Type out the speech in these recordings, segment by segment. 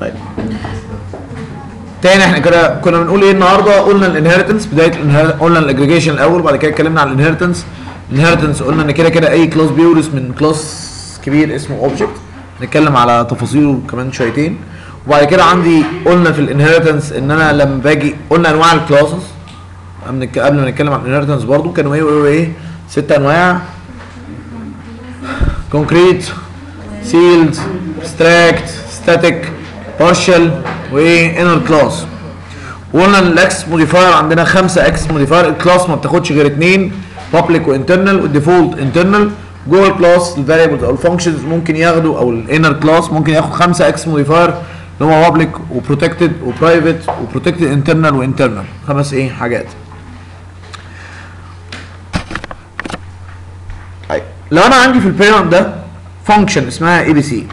طيب تاني احنا كده كنا بنقول ايه النهارده؟ قلنا الانهيرتنس، بدايه قلنا الاجريجيشن الاول، وبعد كده اتكلمنا عن الانهيرتنس. الانهيرتنس قلنا ان كده كده اي كلاس بيورث من كلاس كبير اسمه اوبجكت، نتكلم على تفاصيله كمان شويتين. وبعد كده عندي قلنا في الانهيرتنس ان انا لما باجي قلنا انواع الكلاسز قبل ما نتكلم عن الانهيرتنس برضو، كانوا ايه وايه وايه؟ 6 انواع: كونكريت، سيلد، ابستراكت، ستاتيك، بارشال، وايه انر كلاس. وقلنا ان الاكس موديفاير عندنا 5 اكس موديفاير، الكلاس ما بتاخدش غير 2 بابليك وانترنال، والديفولت انترنال. جوه الكلاس الفاريبلز او الفانكشنز ممكن ياخدوا، او الانر كلاس ممكن ياخد 5 اكس موديفاير اللي هو بابليك وبروتكتد وبرايفت وبروتكتد انترنال وانترنال، 5 حاجات. طيب لو انا عندي في البيرنت ده فانكشن اسمها اي بي سي،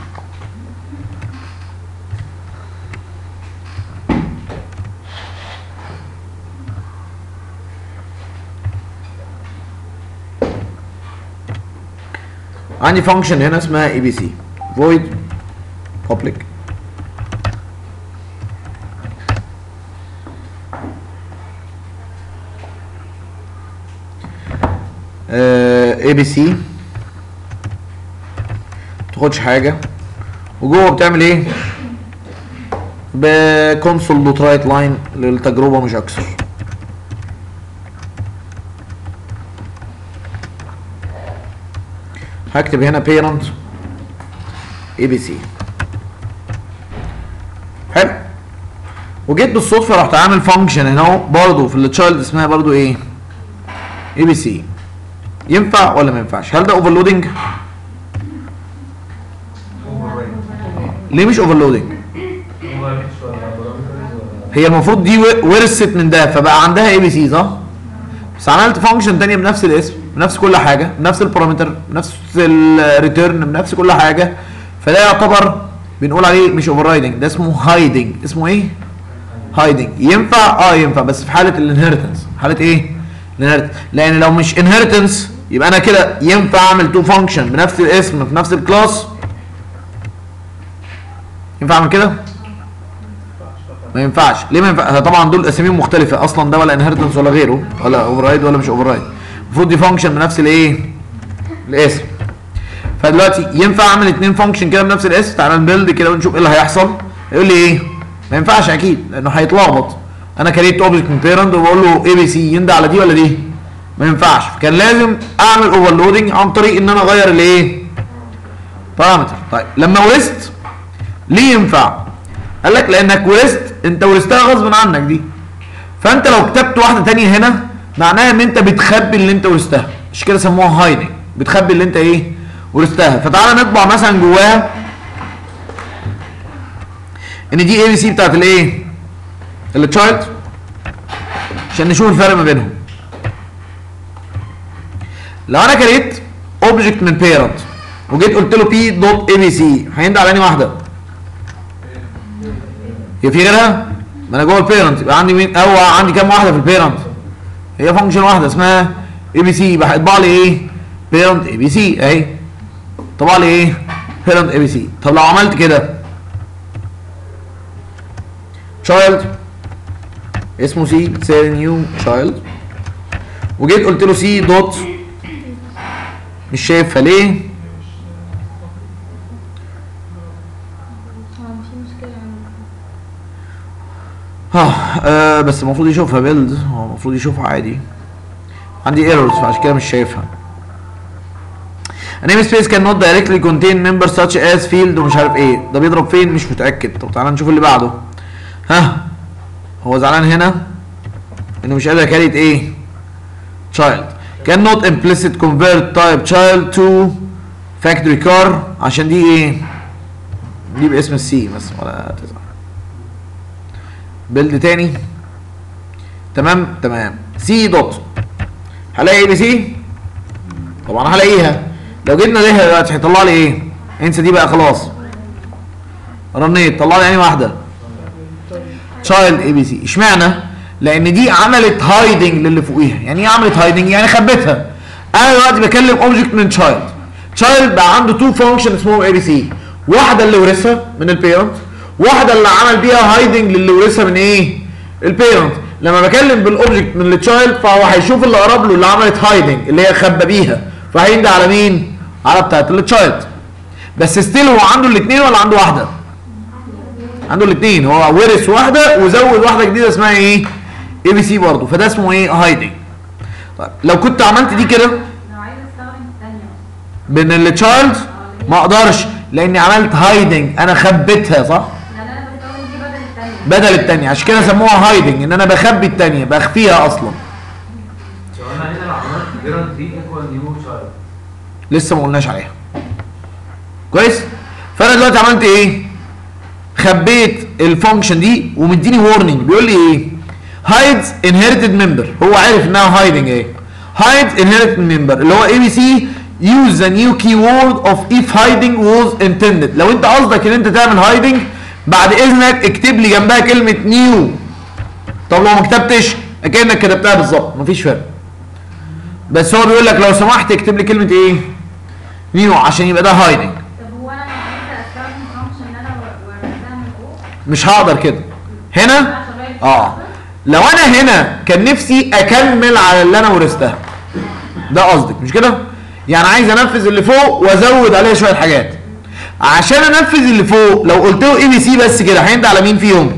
عندي فانكشن هنا اسمها اي بي سي void public، اي بي سي متاخدش حاجه، وجوه بتعمل ايه؟ بكونسول دوت رايت لاين للتجربه مش اكثر. هكتب هنا parent abc. حلو، وجيت بالصدفه رحت عامل فانكشن هنا اهو برضه في التشايلد اسمها برضه ايه؟ abc. ينفع ولا ما ينفعش؟ هل ده اوفرلودنج؟ ليه مش اوفرلودنج؟ هي المفروض دي ورثت من ده فبقى عندها abc صح؟ بس عملت فانكشن ثانيه بنفس الاسم بنفس كل حاجه بنفس البارامتر بنفس الريتيرن بنفس كل حاجه، فده يعتبر بنقول عليه مش اوفر رايدنج، ده اسمه هايدنج. اسمه ايه؟ هايدنج. ينفع؟ ينفع، بس في حاله الانهيرتنس. حاله ايه؟ الانهيرتنس. لان لو مش انهيرتنس يبقى انا كده ينفع اعمل تو فانكشن بنفس الاسم في نفس الكلاس. ينفع اعمل كده؟ ما ينفعش. ليه ما ينفعش؟ طبعا دول اساميهم مختلفه اصلا، ده ولا انهيرتنس ولا غيره، ولا اوفر رايد ولا مش اوفر رايد. المفروض دي فانكشن بنفس الايه؟ الاسم. فدلوقتي ينفع اعمل 2 فانكشن كده بنفس الاسم؟ تعالى نبلد كده ونشوف ايه اللي هيحصل. يقول لي ايه؟ ما ينفعش اكيد لانه هيتلخبط. انا كريت اوبجكت من بيرنت وبقول له اي بي سي، يندى على دي ولا دي؟ ما ينفعش، كان لازم اعمل اوفرلودنج عن طريق ان انا اغير الايه؟ بارامتر. طيب لما ورثت ليه ينفع؟ قال لك لانك ورثت، انت ورثتها غصب عنك دي. فانت لو كتبت واحده ثانيه هنا معناها ان انت بتخبي اللي انت ورثتها، مش كده سموها هايدنج، بتخبي اللي انت ايه؟ ورثتها. فتعالى نطبع مثلا جواها ان دي اي بي سي بتاعت الايه؟ التشايلد، عشان نشوف الفرق ما بينهم. لو انا كريت اوبجكت من بيرنت وجيت قلت له بي دوت اي بي سي، هيندى على انهي واحده؟ هي في غيرها؟ ما انا جوه البيرنت يبقى عندي مين؟ او عندي كام واحده في البيرنت؟ هي فانكشن واحده اسمها اي بي سي، يبقى هيطبع لي ايه؟ بيرنت اي بي سي اهي. طبع لي ايه؟ بيرنت اي بي سي. طب لو عملت كده تشايلد اسمه سي، سير نيو تشايلد، وجيت قلت له سي دوت، مش شايفها ليه؟ بس المفروض يشوفها بيلد، هو المفروض يشوفها عادي. عندي ايرورز فعشان كده مش شايفها. النيم سبيس كان نوت دايركتلي كونتين ممبر ساتش از فيلد ومش عارف ايه، ده بيضرب فين؟ مش متاكد. طب تعالى نشوف اللي بعده. هو زعلان هنا انه مش قادر كاريت ايه؟ تشايلد. كان نوت امبليسيت كونفيرت تايب تشايلد تو فاكتوري كار، عشان دي ايه؟ دي باسم السي بس ولا تزعل. بيلد تاني. تمام. سي دوت هلاقي اي بي سي طبعا هلاقيها. لو جبنا ليها دلوقتي هيطلع لي ايه؟ انسى دي بقى خلاص. رنيت طلع لي يعني واحده تشايلد اي بي سي. اشمعنى؟ لان دي عملت هايدنج للي فوقيها. يعني ايه عملت هايدنج؟ يعني خبتها. انا دلوقتي بكلم اوبجكت من تشايلد، بقى عنده 2 فانكشن اسمهم اي بي سي، واحده اللي ورثها من البيرنت واحده اللي عمل بيها هايدنج للي ورثها من ايه؟ البيرنت. لما بكلم بالاوبجكت من التشايلد فهو هيشوف اللي قرب له اللي عملت هايدنج اللي هي خبى بيها، فهيندى على مين؟ على بتاعت التشايلد. بس ستيل هو عنده الاثنين ولا عنده واحده؟ عنده الاثنين، هو ورث واحده وزود واحده جديده اسمها ايه؟ اي بي سي برضه، فده اسمه ايه؟ هايدنج. طيب لو كنت عملت دي كده لو عايز استخدم الثانيه بين التشايلد ما اقدرش لاني عملت هايدنج، انا خبيتها صح؟ يعني انا بستخدم دي بدل الثانيه، بدل الثانيه عشان كده سموها هايدنج، ان انا بخبي الثانيه بخفيها اصلا. انا هنا لو عملت بيرنت دي ايكوال نيو تشايلد لسه ما قلناش عليها. كويس؟ فانا دلوقتي عملت ايه؟ خبيت الفانكشن دي ومديني وورنينج بيقول لي ايه؟ hides inherited member. هو عارف انها هايدنج ايه؟ hides inherited member اللي هو اي بي سي use the new keyword of if hiding was intended. لو انت قصدك ان انت تعمل هايدنج بعد اذنك اكتب لي جنبها كلمه نيو. طب لو ما كتبتش اكنك كتبتها بالظبط مفيش فرق. بس هو بيقول لك لو سمحت اكتب لي كلمه ايه؟ نيو عشان يبقى ده هايدنج. طب هو انا لما عايز استخدم فانكشن انا ورثتها من فوق مش هقدر كده. هنا لو انا هنا كان نفسي اكمل على اللي انا ورثتها. ده قصدك مش كده؟ يعني عايز انفذ اللي فوق وازود عليه شويه حاجات. عشان انفذ اللي فوق لو قلت له اي بي سي بس كده هيندى على مين فيهم؟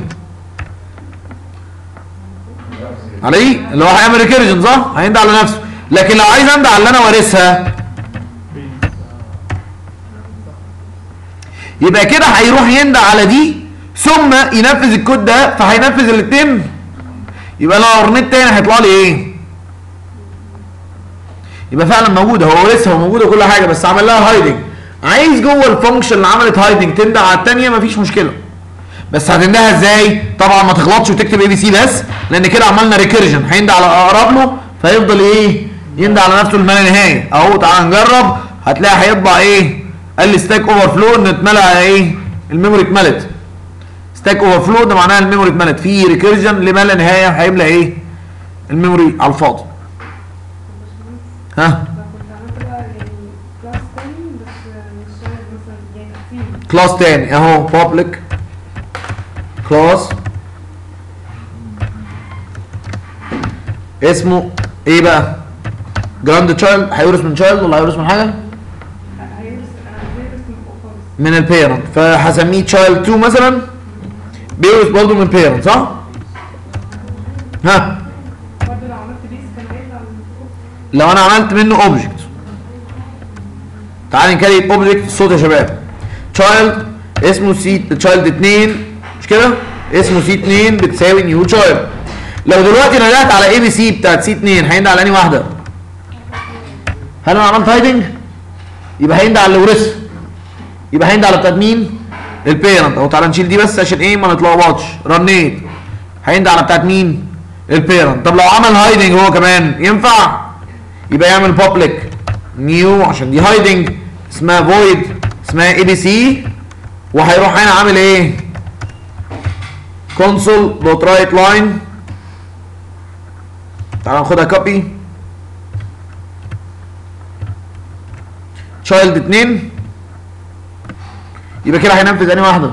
عليه اللي هو هيعمل ريكيرجن صح؟ هيندى على نفسه. لكن لو عايز اندى على اللي انا وارثها يبقى كده هيروح يندى على دي ثم ينفذ الكود ده فهينفذ الاثنين. يبقى لو قرنيت تاني هيطلع لي ايه؟ يبقى فعلا موجوده، هو ورثها وموجوده كل حاجه بس عمل لها هايدنج. عايز جوه الفانكشن اللي عملت هايدنج تندى على الثانيه مفيش مشكله. بس هتنداها ازاي؟ طبعا ما تغلطش وتكتب اي بي سي بس لان كده عملنا ريكيرجن هيندى على اقرب له فيفضل ايه؟ يندى على نفسه لما لا نهايه. اهو تعالى نجرب هتلاقي هيطبع ايه؟ قال لي ستاك اوفر فلو ان اتملى ايه؟ الميموري اتملت. ستاك اوفر فلو ده معناها الميموري اتملت، في ريكيرجن لما لا نهايه هيملى ايه؟ الميموري على الفاضي. ها؟ كلاس تاني اهو بابليك كلاس اسمه ايه بقى؟ جراند تشايلد. هيورث من تشايلد ولا هيورث من حاجه؟ من البيرنت، فهسميه تشايلد 2 مثلا بيورث برضه من بيرنت صح؟ ها؟ لو انا عملت منه اوبجكت تعالى نكلم اوبجكت الصوت يا شباب. تشايلد اسمه سي تشايلد 2 مش كده؟ اسمه سي 2 بتساوي نيو تشايلد. لو دلوقتي انا ندهت على اي بي سي بتاعت سي 2 هيندى على انهي واحده؟ هل انا عملت هايدنج؟ يبقى هيندى على اللي ورثها. يبقى هيندى على بتاعت مين؟ البيرنت. اهو تعالى نشيل دي بس عشان ايه ما نتلخبطش. رنيت هيندى على بتاعت مين؟ البيرنت. طب لو عمل هايدنج هو كمان ينفع؟ يبقى يعمل بابليك نيو عشان دي هايدنج اسمها فويد اسمها اي بي سي وهيروح هنا عامل ايه؟ كونسول دوت رايت لاين. تعالى ناخدها كوبي تشايلد 2 يبقى كده هينفذ انهي واحده؟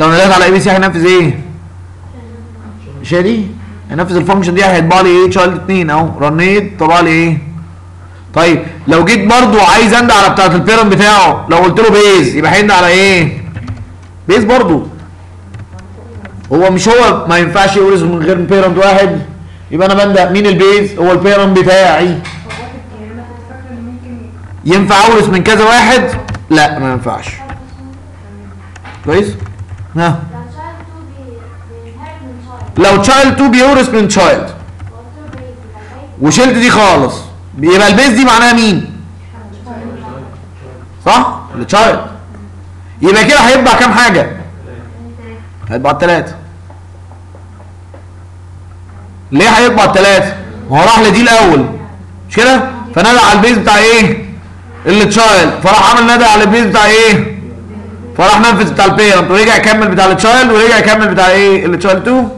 لو ندهت على اي بي سي هينفذ ايه؟ مش هي دي؟ هنفذ الفانكشن دي هيطبع لي ايه؟ تشايلد 2 اهو رنيت طبع لي ايه؟ طيب لو جيت برضو عايز اندى على بتاعت البيرنت بتاعه لو قلت له بيز يبقى هيندى على ايه؟ بيز برضو. هو مش هو ما ينفعش يورث من غير بيرنت واحد يبقى انا بندى مين البيز؟ هو البيرنت بتاعي. ينفع اورث من كذا واحد؟ لا ما ينفعش. كويس؟ ها لو تشايلد 2 بيورث من تشايلد وشلت دي خالص يبقى البيز دي معناها مين؟ صح؟ التشايلد. يبقى كده هيطبع كام حاجه؟ هيطبع الثلاثه. ليه هيطبع الثلاثه؟ ما هو راح لدي الاول مش كده؟ فندى على البيز بتاع ايه؟ التشايلد فراح عمل ندى على البيز بتاع ايه؟ فراح نفذ بتاع البيرنت ورجع يكمل بتاع التشايلد ورجع يكمل بتاع ايه؟ التشايلد 2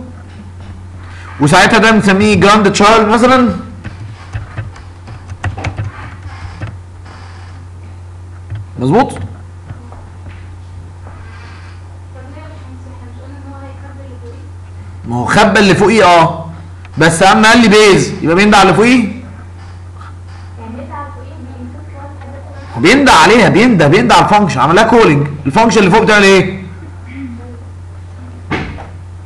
وساعتها ده بنسميه جراند تشايلد مثلا. مظبوط؟ ما هو خبى اللي فوقيه بس اهم قال لي بيز، يبقى بيندع على اللي فوقيه. بيندع عليها، بيندع على الفانكشن، عمل لها كولينج. الفانكشن اللي فوق بتعمل ايه؟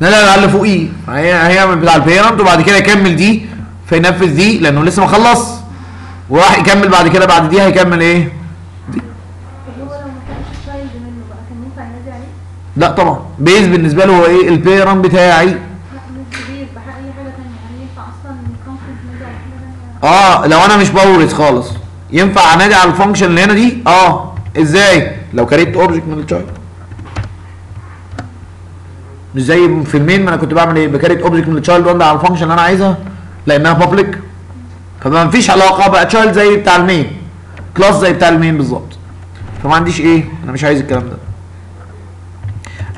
نقلها على اللي فوقيه. هيعمل بتاع البيرنت وبعد كده يكمل دي فينفذ دي لانه لسه ما خلص، وراح يكمل بعد كده بعد دي هيكمل ايه؟ دي. لا طبعا بيز بالنسبه له هو ايه؟ البيرن بتاعي. لو انا مش بورث خالص ينفع انادي على الفانكشن اللي هنا دي؟ ازاي؟ لو كريت اوبجكت من التشايلد، مش زي في المين ما انا كنت بعمل ايه؟ بكريت اوبجكت من التشايلد وانادي على الفانكشن اللي انا عايزها لانها بابليك، فما فيش علاقه بقى تشايلد زي بتاع المين، كلاس زي بتاع المين بالظبط. فما عنديش ايه؟ انا مش عايز الكلام ده.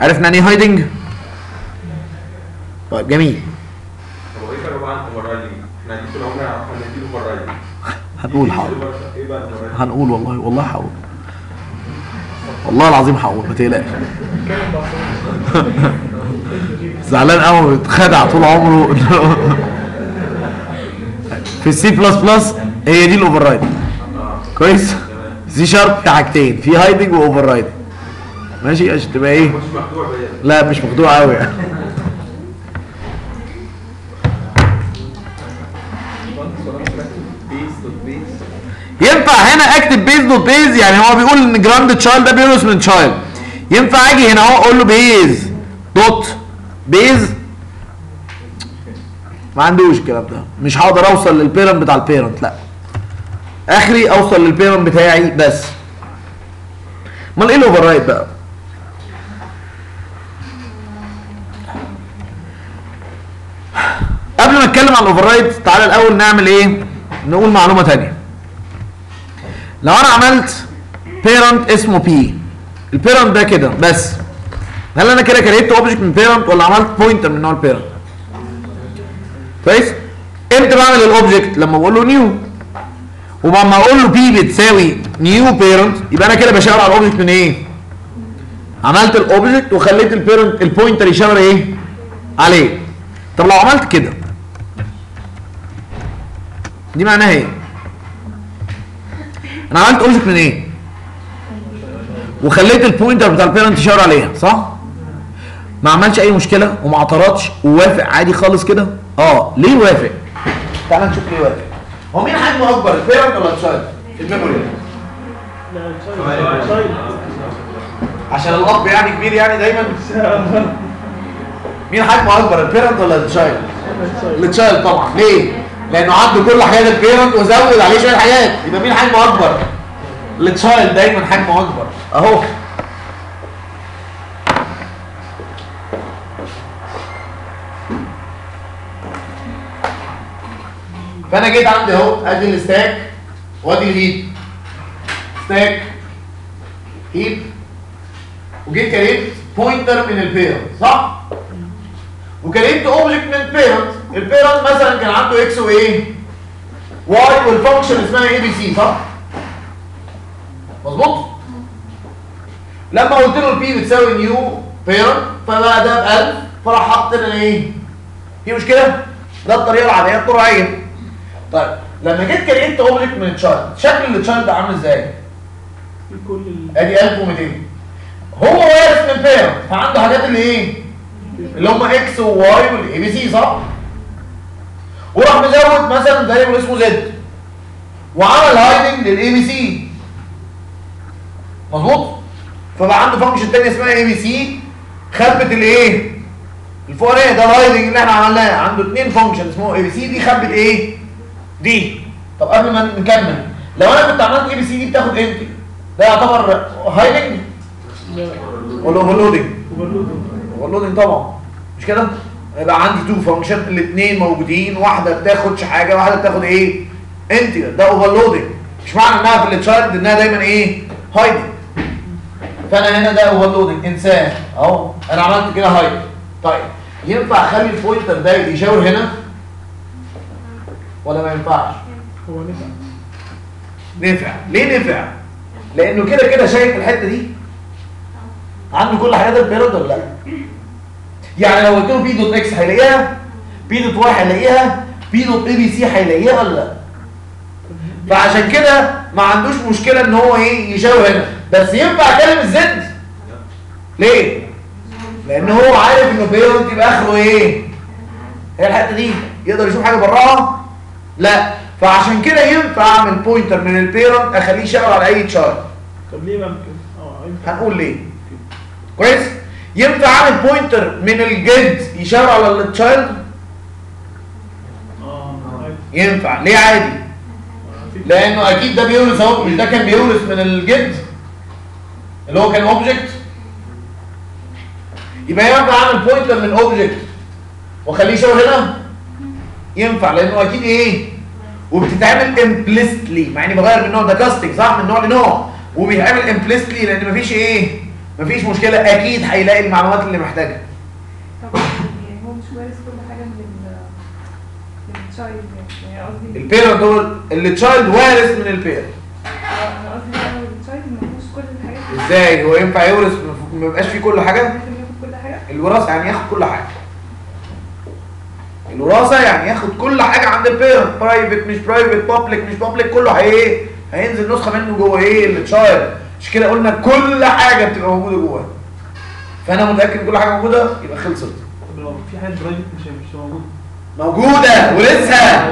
عرفنا يعني ايه هايدنج؟ طيب جميل. هو ايه بقى عن اوفررايدنج؟ احنا دي طول عمرنا عارفين ان دي اوفررايدنج. هنقول حاضر. ايه بقى الاوفررايدنج؟ هنقول والله هقول. والله العظيم هقول ما تقلقش. زعلان قوي اتخدع طول عمره. في السي بلس بلس هي دي الاوفررايدنج. كويس؟ سي شارب في حاجتين، في هايدنج واوفررايدنج. ماشي عشان تبقى ايه؟ مش مخدوع. لا مش مخدوع قوي يعني. ينفع هنا اكتب بيز دوت بيز، يعني هو بيقول ان جراند تشايلد ده بيورث من تشايلد. ينفع اجي هنا اهو اقول له بيز دوت بيز؟ ما عندوش الكلام ده، مش هقدر اوصل للبيرنت بتاع البيرنت، لا. اخري اوصل للبيرنت بتاعي بس. امال ايه الاوفر رايد بقى؟ قبل ما نتكلم عن الاوفررايد تعالى الاول نعمل ايه؟ نقول معلومه ثانيه. لو انا عملت بيرنت اسمه بي، البيرنت ده كده بس، هل انا كده كريت اوبجكت من بيرنت ولا عملت بوينتر من نوع البيرنت؟ كويس؟ امتى بعمل الاوبجكت؟ لما بقول له نيو، ولما اقول له بي بتساوي نيو بيرنت يبقى انا كده بشاور على الاوبجكت من ايه؟ عملت الاوبجكت وخليت البيرنت البوينتر يشاور ايه؟ عليه. طب لو عملت كده دي معناها ايه؟ انا عملت اوبجكت من ايه؟ وخليت البوينتر بتاع البيرنت يشاور عليها، صح؟ ما عملش اي مشكله وما اعترضش ووافق عادي خالص كده؟ ليه وافق؟ تعالى نشوف ليه وافق. هو مين حجمه اكبر البيرنت ولا التشايلد؟ الميموري. لا التشايلد. عشان الاب يعني كبير يعني دايما. مين حجمه اكبر البيرنت ولا التشايلد؟ التشايلد طبعا. ليه؟ لانه عنده كل حاجات البيرنت وزود عليه شويه حاجات، يبقى مين حجمه اكبر؟ التشايلد دايما حجمه اكبر اهو. فانا جيت عندي اهو ادي الستاك وادي الهيب، ستاك هيب، وجيت كريت بوينتر من البيرنت صح؟ وكريت اوبجكت من البيرنت، البيرنت مثلا كان عنده اكس وايه؟ واي، والفانكشن اسمها اي بي سي صح؟ مظبوط؟ لما قلت له البي بتساوي نيو بيرنت فبقى ده ب 1000 فراح حاطط لنا ايه؟ في مشكله؟ ده الطريقه العاديه الطبيعيه. طيب لما جيت كريت اوبجكت من التشايلد، شكل التشايلد عامل ازاي؟ ادي 1200 هو وارث من البيرنت فعنده حاجات اللي ايه؟ اللي هم اكس وواي والاي بي سي صح؟ وراح مزود مثلا فاريبل اسمه زد وعمل هايدنج للاي بي سي مظبوط؟ فبقى عنده فانكشن ثانيه اسمها اي بي سي خبت الايه؟ الفوقانيه ده الهايدنج اللي احنا عملناه، عنده اثنين فانكشن اسمهم اي بي سي دي خبت ايه؟ دي. طب قبل ما نكمل لو انا كنت عملت اي بي سي دي بتاخد امتى؟ ده يعتبر هايدنج ولا اوفرلودنج؟ اوفرلودنج طبعا مش كده؟ يبقى عندي تو فانكشن الاثنين موجودين، واحده بتاخدش حاجه واحده بتاخد ايه؟ انتجر، ده اوفرلودنج. مش معنى انها في التشايلد انها دايما ايه؟ هايدنج. فانا هنا ده اوفرلودنج انسان اهو، انا عملت كده هايدنج. طيب ينفع اخلي البوينتر ده يشاور هنا ولا ما ينفعش؟ هو نفع. نفع ليه نفع؟ لانه كده كده شايف الحته دي عنده كل حاجات البيرنت ولا لا؟ يعني لو قلت له بي دوت اكس هيلاقيها، بي دوت واي هيلاقيها، بي دوت اي بي سي هيلاقيها ولا لا؟ فعشان كده ما عندوش مشكله ان هو ايه يشاور هنا، بس ينفع اكلم الزد؟ ليه؟ لان هو عارف انه بيرنت يبقى اخره ايه؟ هي الحته دي يقدر يشوف حاجه براها؟ لا، فعشان كده ينفع اعمل بوينتر من البيرنت اخليه يشاور على اي تشارت. طب ليه ما ينفعش؟ هنقول ليه؟ كويس؟ ينفع اعمل بوينتر من الجد يشاور على التشايلد؟ ينفع، ليه عادي؟ لانه اكيد ده بيورث اهو، مش ده كان بيورث من الجد اللي هو كان اوبجكت؟ يبقى ينفع اعمل بوينتر من اوبجكت واخليه يشاور هنا؟ ينفع، لانه اكيد ايه؟ وبتتعمل امبليستلي، مع اني بغير من نوع، ده كاستنج صح من نوع لنوع، وبيتعمل امبليستلي لان مفيش ايه؟ مفيش مشكله، اكيد هيلاقي المعلومات اللي محتاجها. طب يعني هو مش وارث كل حاجه من التشايلد، يعني قصدي البيرنت دول اللي التشايلد وارث من البيرنت. انا قصدي ان التشايلد مفيهوش كل الحاجات. ازاي هو ينفع يورث ما يبقاش فيه كل حاجه؟ ياخد كل حاجه؟ الوراثه يعني ياخد كل حاجه. الوراثه يعني ياخد كل حاجه عند البيرنت، برايفت مش برايفت، بابليك مش بابليك، كله ايه؟ هينزل نسخه منه جوه ايه؟ التشايلد. مش كده قلنا كل حاجه بتبقى موجوده جواها، فانا متاكد كل حاجه موجوده يبقى خلصت. طب لو في حاجه برايفت مش موجوده، موجوده ولسه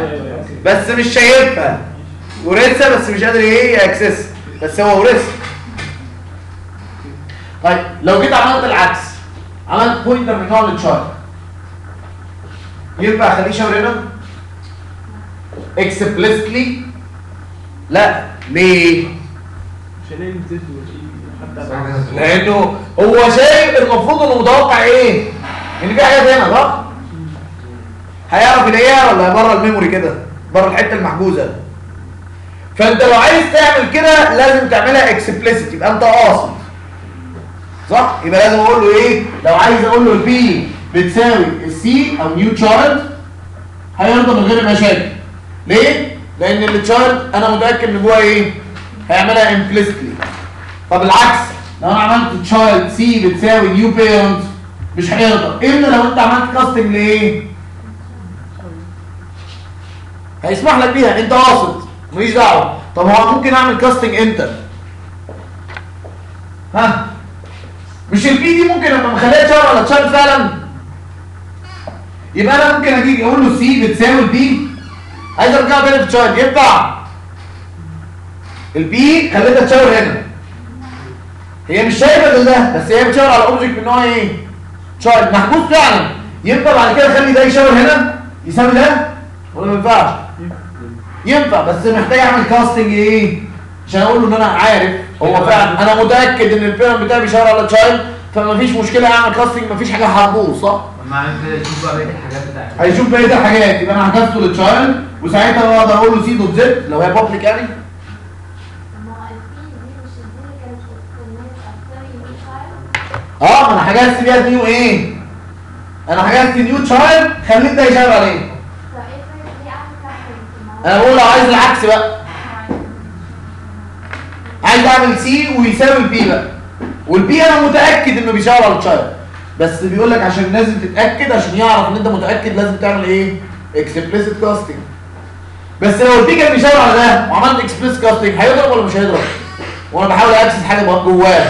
بس مش شايفها، ولسه بس مش قادر ايه اكسس، بس هو ورث. طيب لو جيت عملت العكس، عملت بوينتر من نوع التشايلد، ينفع اخليه يشاور هنا اكسبلسلي؟ لا، ليه؟ لانه هو شايف المفروض انه متوقع ايه؟ ان في حاجات هنا صح؟ هيعرف يلاقيها ولا بره الميموري كده؟ بره الحته المحجوزه. فانت لو عايز تعمل كده لازم تعملها اكسبلسيت، يبقى انت قاصد. صح؟ يبقى لازم اقول له ايه؟ لو عايز اقول له البي بتساوي السي او نيو تشايلد هيرضى من غير مشاكل. ليه؟ لان التشايلد انا متاكد ان جواه ايه؟ هيعملها امبليسيتلي. طب العكس، لو انا عملت تشايلد سي بتساوي نيو بيرنت مش هيرضى، الا لو انت عملت كاستنج لايه؟ هيسمح لك بيها، انت قاصد ماليش دعوه. طب هو ممكن اعمل كاستنج امتى؟ ها؟ مش البي دي ممكن لما مخليها تشايلد ولا تشايلد فعلا؟ يبقى انا ممكن اجي اقول له سي بتساوي البي، عايز ارجعها تاني في التشايلد، ينفع؟ البي خليتها تشاور هنا، هي مش شايفه ده، بس هي بتشاور على اوبجكت من نوع ايه؟ تشايلد محجوز فعلا. ينفع بعد كده اخلي ده يشاور هنا يساوي ده ولا ما ينفعش؟ ينفع، بس محتاج اعمل كاستنج ايه؟ عشان اقول له ان انا عارف هو فعلا، انا متاكد ان البيرنت بتاعي بيشاور على تشايلد، فما فيش مشكله اعمل كاستنج، ما فيش حاجه هتبوظ صح؟ ما عرفش يشوف بقى بقيه الحاجات بتاعتي، هيشوف بقيه الحاجات، يبقى انا حجزته للتشايلد، وساعتها اقدر اقول له سي دوت زد لو هي بابليك يعني. ما انا حجزت بيها نيو ايه؟ انا حجزت نيو تشايلد، خليت ده يشاور عليه. انا بقول لو عايز العكس بقى، عايز اعمل سي ويساوي البي بقى، والبي انا متاكد انه بيشاور على التشايلد، بس بيقول لك عشان لازم تتاكد، عشان يعرف ان انت متاكد لازم تعمل ايه؟ اكسبليسيت كاستنج. بس لو البي كان بيشاور على ده وعملت اكسبليسيت كاستنج هيضرب ولا مش هيضرب؟ وانا بحاول اكسس حاجه جواه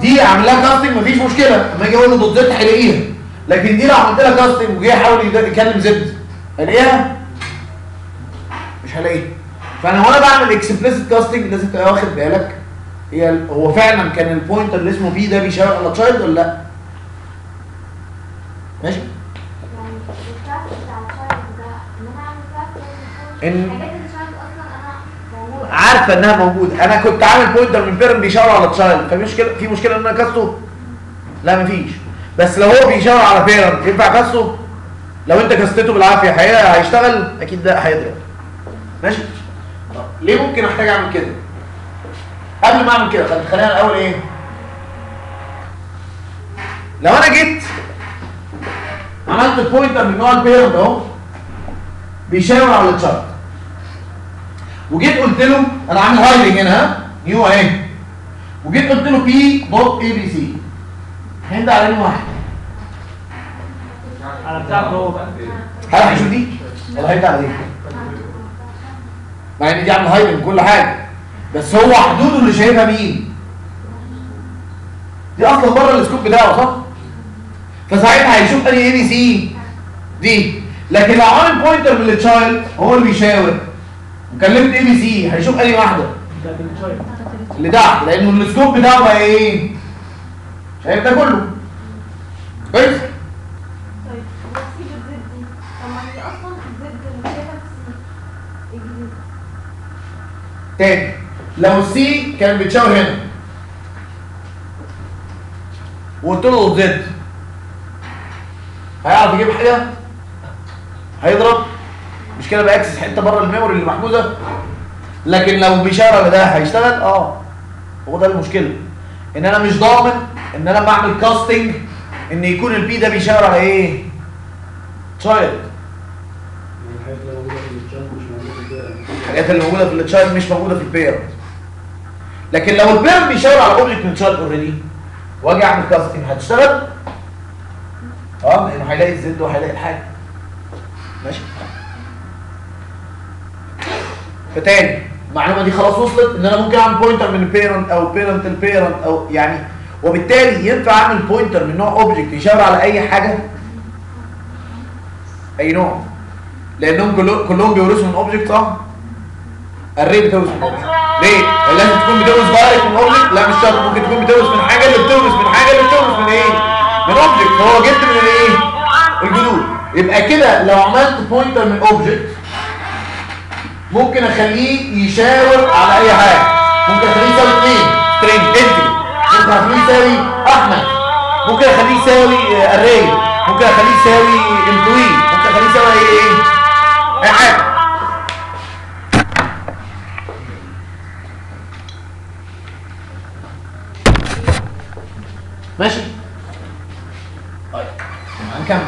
دي اعمل لها كاستنج مفيش مشكله، اما اجي اقول له دوت زد هيلاقيها، لكن دي لو عملت لها كاستنج وجه يحاول يكلم زد هيلاقيها؟ مش هلاقيها. فانا وانا بعمل اكسبليسيت كاستنج لازم تبقى واخد بالك هي هو فعلا كان البوينتر اللي اسمه بي ده بيشاور على تشايلد ولا لا؟ ماشي؟ يعني الكاستنج على تشايلد ده ان انا اعمل كاستنج الحاجات اللي تشايلد اصلا انا موجوده، عارفه انها موجوده، انا كنت عامل بوينتر من بيرن بيشاور على تشايلد، فمش في مشكله ان انا كاسته؟ لا مفيش، بس لو هو بيشاور على بيرن ينفع كاسته؟ لو انت كاستته بالعافيه هيشتغل؟ اكيد ده هيضرب. ماشي؟ طب ليه ممكن احتاج اعمل كده؟ قبل ما اعمل كده خلينا الاول ايه؟ لو انا جيت عملت البوينتر من نوع البيرنت اهو بيشاور على التشايلد، وجيت قلت له انا عامل هايدنج هنا نيو اهي، وجيت قلت له بي دوت اي بي سي، هند علينا واحد على بتاعته هو بقى هبحش دي ولا هند علينا، مع ان دي عامل هاي من كل حاجه، بس هو حدوده اللي شايفها مين؟ دي اصلا بره السكوب بتاعه صح؟ فساعتها هيشوف اني اي بي سي دي، لكن لو عامل بوينتر من التشايلد هو اللي بيشاور وكلمت اي بي سي هيشوف اني واحده؟ اللي تحت، لانه السكوب بتاعه بقى ايه؟ شايف ده كله كويس؟ طيب وسيله الزد دي، طب ما هي اصلا الزد اللي شايفها في السي الجديده. تاني لو السي كان بيتشاور هنا وقلت له زد هيعرف يجيب حاجه؟ هيضرب؟ مش كده بأكسس حته بره الميموري اللي محجوزه؟ لكن لو بيشاور ده هيشتغل؟ اه هو ده المشكله، ان انا مش ضامن ان انا بعمل كاستنج ان يكون البي ده بيشاور على ايه؟ تشايلد. الحاجات اللي موجوده في التشايلد مش موجوده في البيرنت. لكن لو البيرنت بيشاور على اوبجكت من تشايلد اوريدي واجي اعمل كاستنج هتشتغل؟ اه لانه هيلاقي الزد وهيلاقي الحاجه. ماشي؟ فتاني المعلومه دي خلاص وصلت ان انا ممكن اعمل بوينتر من البيرنت او بيرنت البيرنت او يعني، وبالتالي ينفع اعمل بوينتر من نوع اوبجكت يشاور على اي حاجه اي نوع، لانهم كلهم بيورثوا من اوبجكت صح؟ الري بتورث من اوبجكت. ليه؟ لازم تكون بتورث دايركت من اوبجكت؟ لا مش شرط، ممكن تكون بتورث من حاجه اللي بتورث من حاجه اللي بتورث من ايه؟ من اوبجكت. هو جبت من الايه؟ الجذور. يبقى كده لو عملت بوينتر من اوبجكت ممكن اخليه يشاور على اي حاجه، ممكن اخليه يساوي 2 سترينج انتجر، ممكن اخليه يساوي احمد، ممكن اخليه يساوي اري، ممكن اخليه يساوي امبلوي، ممكن اخليه يساوي ايه؟ اي حاجه. ماشي؟ طيب هنكمل.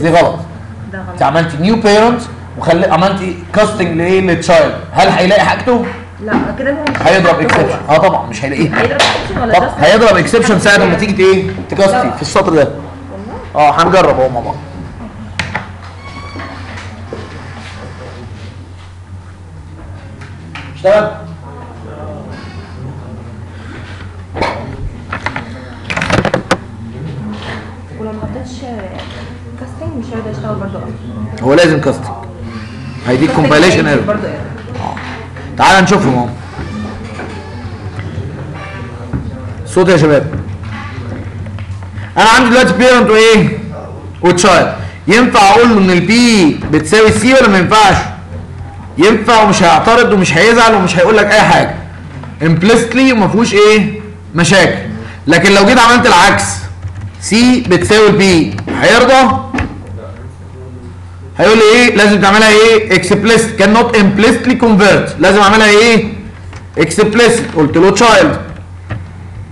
دي غلط. انت عملت نيو بيرنت وعملت كاستنج لايه؟ للتشايلد. هل هيلاقي حاجته؟ لا كده هو مش هيضرب اكسبشن. اه طبعا مش هيلاقيها. هيضرب اكسبشن ولا جاست؟ هيضرب اكسبشن ساعه لما تيجي ايه؟ تكاستي في السطر ده. والله؟ اه هنجرب اهو مع بعض. اشتغل؟ ولو ما حطيتش كاستنج مش هيقدر يشتغل برضه اصلا. هو لازم كاستنج. هيديك كومبايليشن ايرور برضه. تعالى نشوفهم اهو. صوت يا شباب. انا عندي دلوقتي بيرنت وايه؟ وتشايلد. ينفع اقول له ان البي بتساوي السي ولا ما ينفعش؟ ينفع، ومش هيعترض ومش هيزعل ومش هيقول لك اي حاجه. امبليستلي وما فيهوش ايه؟ مشاكل. لكن لو جيت عملت العكس سي بتساوي البي هيرضى؟ هيقول لي ايه؟ لازم تعملها ايه؟ explicit cannot implicitly convert. لازم اعملها ايه؟ explicit. قلت له child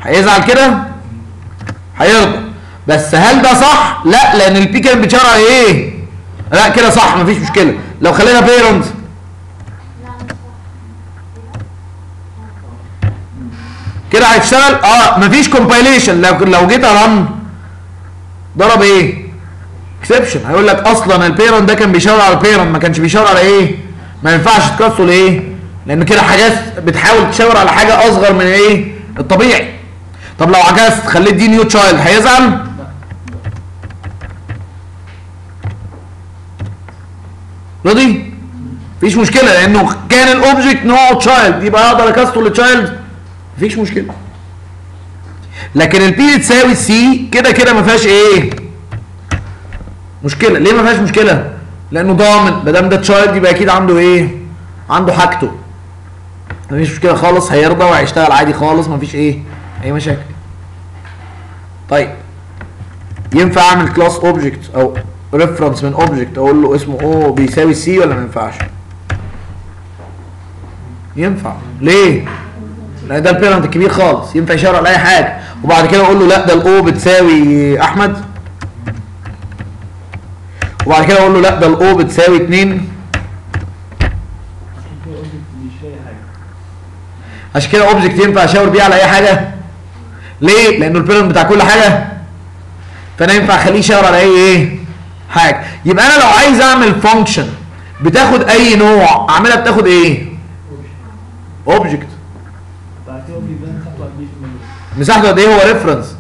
هيزعل كده؟ هيرضى. بس هل ده صح؟ لا، لان البي كان بيشرع ايه؟ لا كده صح مفيش مشكله. لو خلينا بيرنت كده هيشتغل؟ اه مفيش كومبايليشن. لو جيت ارن ضرب ايه؟ اكسبشن. هيقول لك اصلا البيرنت ده كان بيشاور على البيرنت ما كانش بيشاور على ايه؟ ما ينفعش تكسر ايه؟ لان كده حاجات بتحاول تشاور على حاجه اصغر من ايه؟ الطبيعي. طب لو عكست خليت دي نيو تشايلد هيزعل؟ رضي؟ مفيش مشكله لانه كان الاوبجكت نوعه تشايلد، يبقى اقدر اكسر لتشايلد مفيش مشكله. لكن البي تساوي السي كده كده ما فيهاش ايه؟ مشكله. ليه ما فيهاش مشكله؟ لانه ضامن ما دام ده تشايلد يبقى اكيد عنده ايه؟ عنده حاجته. مفيش مشكله خالص، هيرضى وهيشتغل عادي خالص مفيش ايه؟ اي مشاكل. طيب ينفع اعمل كلاس اوبجكت او ريفرنس من اوبجكت اقول له اسمه او بيساوي سي ولا ما ينفعش؟ ينفع. ليه؟ لان ده البيرنت الكبير خالص ينفع يشاور على اي حاجه، وبعد كده اقول له لا ده الاو بتساوي احمد، وبعد كده اقول له لا ده الاو بتساوي 2. عشان كده اوبجكت ينفع اشاور بيه على اي حاجه. ليه؟ لانه البيرنت بتاع كل حاجه، فانا ينفع اخليه يشاور على اي حاجه. يبقى انا لو عايز اعمل فانكشن بتاخد اي نوع اعملها بتاخد ايه؟ اوبجكت. مساحته قد ايه؟ هو ريفرنس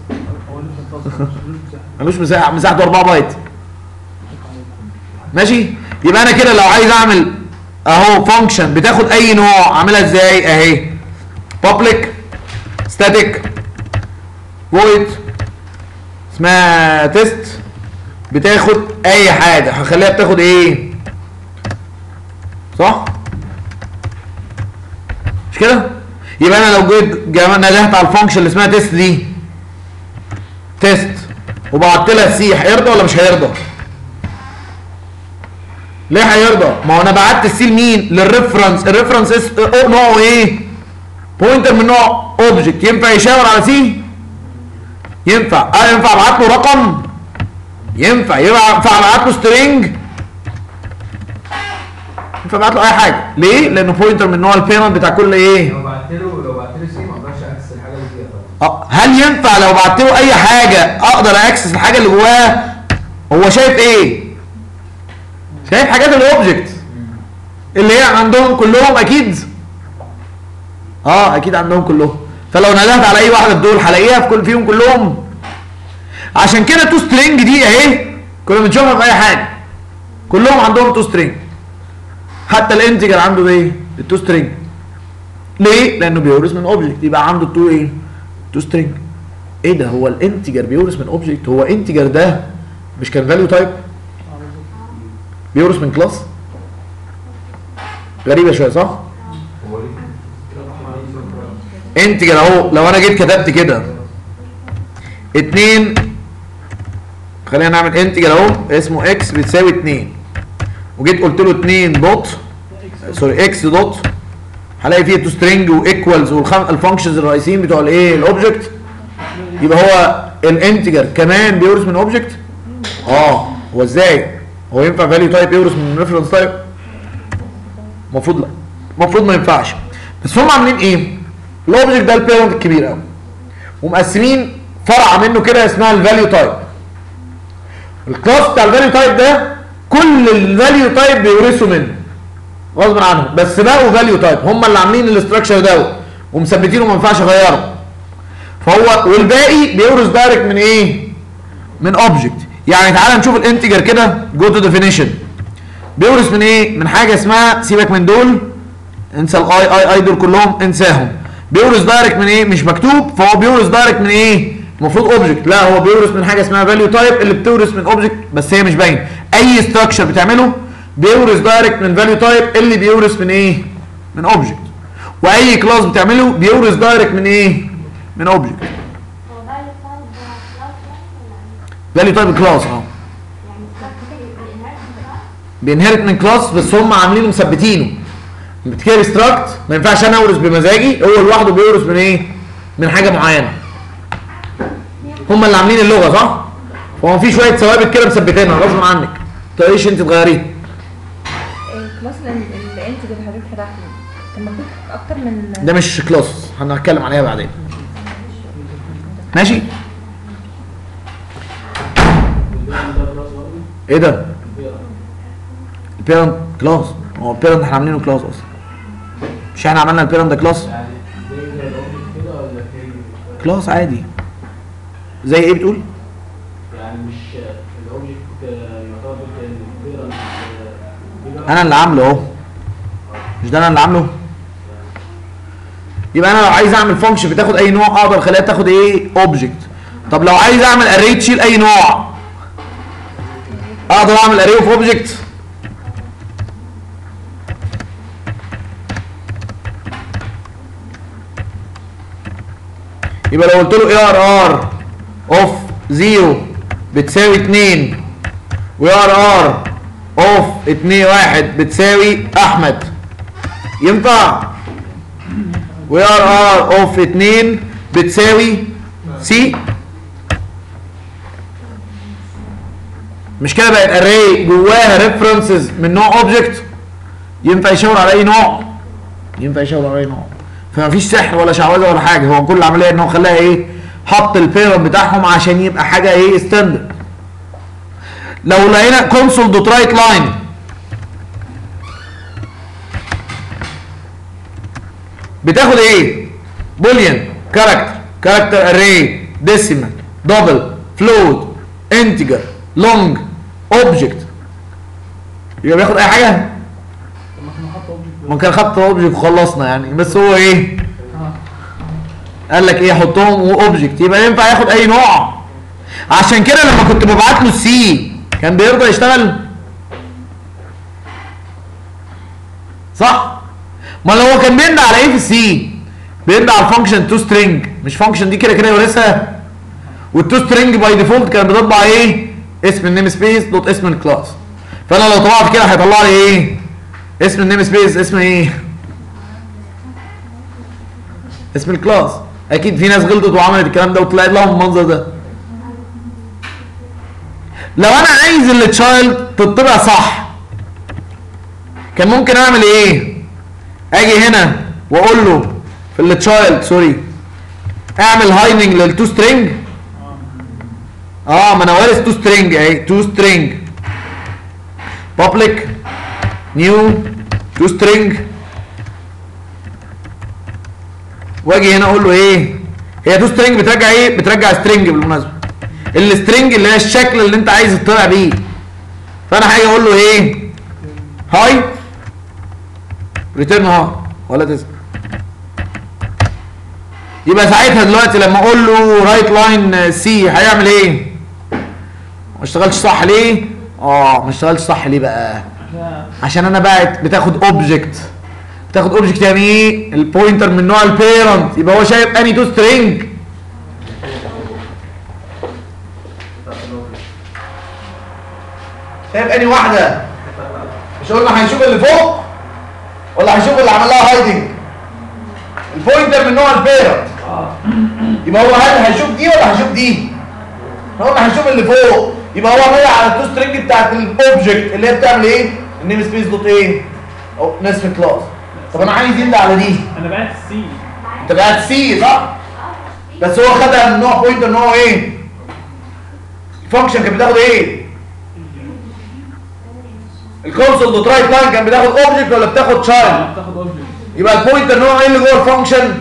ملوش مساحه، مساحته 4 بايت. ماشي؟ يبقى انا كده لو عايز اعمل اهو فانكشن بتاخد اي نوع اعملها ازاي؟ اهي public static void اسمها تيست، بتاخد اي حاجه هخليها بتاخد ايه؟ صح؟ مش كده؟ يبقى انا لو جيت نجحت على الفانكشن اللي اسمها تيست دي، تيست، وبعت لها السي، هيرضى ولا مش هيرضى؟ ليه هيرضى؟ ما هو انا بعت السي لمين؟ للريفرنس. الريفرنس نوعه ايه؟ بوينتر من نوع اوبجكت. ينفع يشاور على سي؟ ينفع. ينفع ابعت له رقم؟ ينفع. ينفع ابعت له سترينج؟ ينفع ابعت له اي حاجه. ليه؟ لانه بوينتر من نوع البيرنت بتاع كل ايه؟ لو بعت له سي ما اقدرش اكسس الحاجه اللي فيها. هل ينفع لو بعت له اي حاجه اقدر اكسس الحاجه اللي جواها؟ هو شايف ايه؟ شايف حاجات الاوبجكت اللي هي عندهم كلهم اكيد. اكيد عندهم كلهم. فلو نادت على اي واحده في دول هلاقيها في كل فيهم كلهم. عشان كده تو سترينج دي اهي كنا بنشوفها في اي حاجه. كلهم عندهم تو سترينج. حتى الانتجر عنده ايه؟ التو سترينج. ليه؟ لانه بيورث من اوبجكت، يبقى عنده التو ايه؟ تو سترينج. ايه ده؟ هو الانتجر بيورث من اوبجكت؟ هو انتجر ده مش كان فاليو تايب؟ بيورث من كلاس؟ غريبه شويه صح؟ انتجر اهو. لو انا جيت كتبت كده 2، خلينا نعمل انتجر اهو اسمه اكس بتساوي 2، وجيت قلت له 2 دوت سوري اكس دوت، هلاقي فيه تو سترينج وايكوالز والفانكشنز الرئيسيين بتوع الايه؟ الاوبجكت. يبقى هو الانتجر كمان بيورث من اوبجكت؟ هو ازاي؟ هو ينفع فاليو تايب يورث من ريفرنس تايب؟ المفروض لا، المفروض ما ينفعش. بس هم عاملين ايه؟ الاوبجكت ده البيرنت الكبير قوي، ومقسمين فرع منه كده اسمها الفاليو تايب. الكلاس بتاع الفاليو تايب ده كل الفاليو تايب بيورثوا منه غصب عنهم، بس بقوا فاليو تايب، هم اللي عاملين الاستراكشر دوت ومثبتينه وما ينفعش اغيره. فهو والباقي بيورث دايركت من ايه؟ من اوبجكت. يعني تعالى نشوف الانتجر كده، جو تو ديفينيشن، بيورث من ايه؟ من حاجه اسمها، سيبك من دول، انسى الاي اي اي دول كلهم انساهم، بيورث دايركت من ايه؟ مش مكتوب، فهو بيورث دايركت من ايه؟ المفروض اوبجكت، لا هو بيورث من حاجه اسمها فاليو تايب اللي بتورث من اوبجكت، بس هي مش باينه. اي استراكشر بتعمله بيورث دايركت من فاليو تايب اللي بيورث من ايه؟ من اوبجكت. واي كلاس بتعمله بيورث دايركت من ايه؟ من اوبجكت. فاليو تايب كلاس بينهرت من كلاس، بس هم عاملينه مثبتينه. بتكتب استراكت ما ينفعش انا اورث بمزاجي، هو لوحده بيورث من ايه؟ من حاجه معينه. هم اللي عاملين اللغه صح؟ هو في شويه ثوابت كده مثبتينها غصب عنك، ما تقدريش انت تغيريها. كلاس الانتجر حضرتك فتحته كان مكتوب اكتر من ده، مش كلاس هنتكلم عليها بعدين. ماشي؟ ايه ده؟ البيرنت كلاس، هو البيرنت احنا عاملينه كلاس اصلا. مش احنا عملنا البيرنت ده كلاس؟ كلاس عادي. زي ايه بتقول؟ يعني مش الاوبجكت يعتبر البيرنت، انا اللي عامله اهو. مش ده انا اللي عامله؟ يبقى انا لو عايز اعمل فانكشن بتاخد اي نوع اقدر اخليها تاخد ايه؟ اوبجكت. طب لو عايز اعمل اري تشيل اي نوع اقدر اعمل اري اوف اوبجكت؟ يبقى لو قلت له اي ار ار اوف 0 بتساوي 2 و ار ار اوف 2 1 بتساوي احمد، ينفع؟ و ار ار اوف 2 بتساوي سي. مش كده بقت اري جواها ريفرنسز من نوع اوبجكت؟ ينفع يشاور على اي نوع؟ ينفع يشاور على اي نوع. فمفيش سحر ولا شعوذه ولا حاجه. هو كل العمليه ان هو خلاها ايه؟ حط البيرم بتاعهم عشان يبقى حاجه ايه؟ ستاندرد. لو لقينا كونسول دوت رايت لاين بتاخد ايه؟ بوليان، كاركتر، كاركتر اري، ديسيمال، دبل، فلوت، انتجر، لونج، اوبجكت. يبقى بياخد اي حاجه؟ ما كان خط اوبجكت وخلصنا يعني. بس هو ايه؟ قال لك ايه؟ حطهم واوبجكت، يبقى ينفع ياخد اي نوع. عشان كده لما كنت ببعت له السي كان بيرضى يشتغل؟ صح؟ ما لو هو كان بيرد على ايه في السي؟ بيرد على الفانكشن تو سترينج، مش فانكشن دي كده كده يورثها. والتو سترينج باي ديفولت كان بيطبع ايه؟ اسم النيم سبيس دوت اسم الكلاس. فانا لو طبعت كده هيطلع لي ايه؟ اسم النيم سبيس اسم ايه؟ اسم الكلاس. اكيد في ناس غلطت وعملت الكلام ده وطلعت لهم المنظر ده. لو انا عايز التشايلد تطبع صح كان ممكن اعمل ايه؟ اجي هنا واقول له في التشايلد سوري اعمل هايدنج للتو سترينج. ما انا وارث تو سترينج اهي، تو سترينج بابليك نيو تو سترينج، واجي هنا اقول له ايه؟ هي تو سترينج بترجع ايه؟ بترجع سترينج بالمناسبه، السترنج اللي هي الشكل اللي انت عايز تطلع بيه. فانا هاجي اقول له ايه؟ هاي ريتيرن هاي ولا تسال. يبقى ساعتها دلوقتي لما اقول له رايت لاين سي هيعمل ايه؟ ما اشتغلش صح ليه؟ ما اشتغلش صح ليه بقى؟ عشان انا بقت بتاخد اوبجكت. بتاخد اوبجكت يعني ايه؟ البوينتر من نوع البيرنت. يبقى هو شايف اني تو سترنج؟ شايف اني واحده؟ مش قلنا هنشوف اللي فوق ولا هنشوف اللي عمل لها هايدنج؟ البوينتر من نوع البيرنت. يبقى هو هل هيشوف دي ولا هيشوف دي؟ احنا قلنا هنشوف اللي فوق. يبقى هو راجع على التو سترنج بتاعت الاوبجكت اللي هي بتعمل ايه؟ النيم سبيس دوت ايه؟ او نصف كلاس. طب انا عايز دي اللي على دي. انا بعت سي. انت بعت سي صح؟ بس هو خدها من نوع بوينتر ان هو ايه؟ الفانكشن كانت بتاخد ايه؟ الكونسول دوت رايت لاين كان بتاخد اوبجكت ولا بتاخد تشايلد؟ بتاخد اوبجكت. يبقى البوينتر نوع ايه اللي جوه الفانكشن؟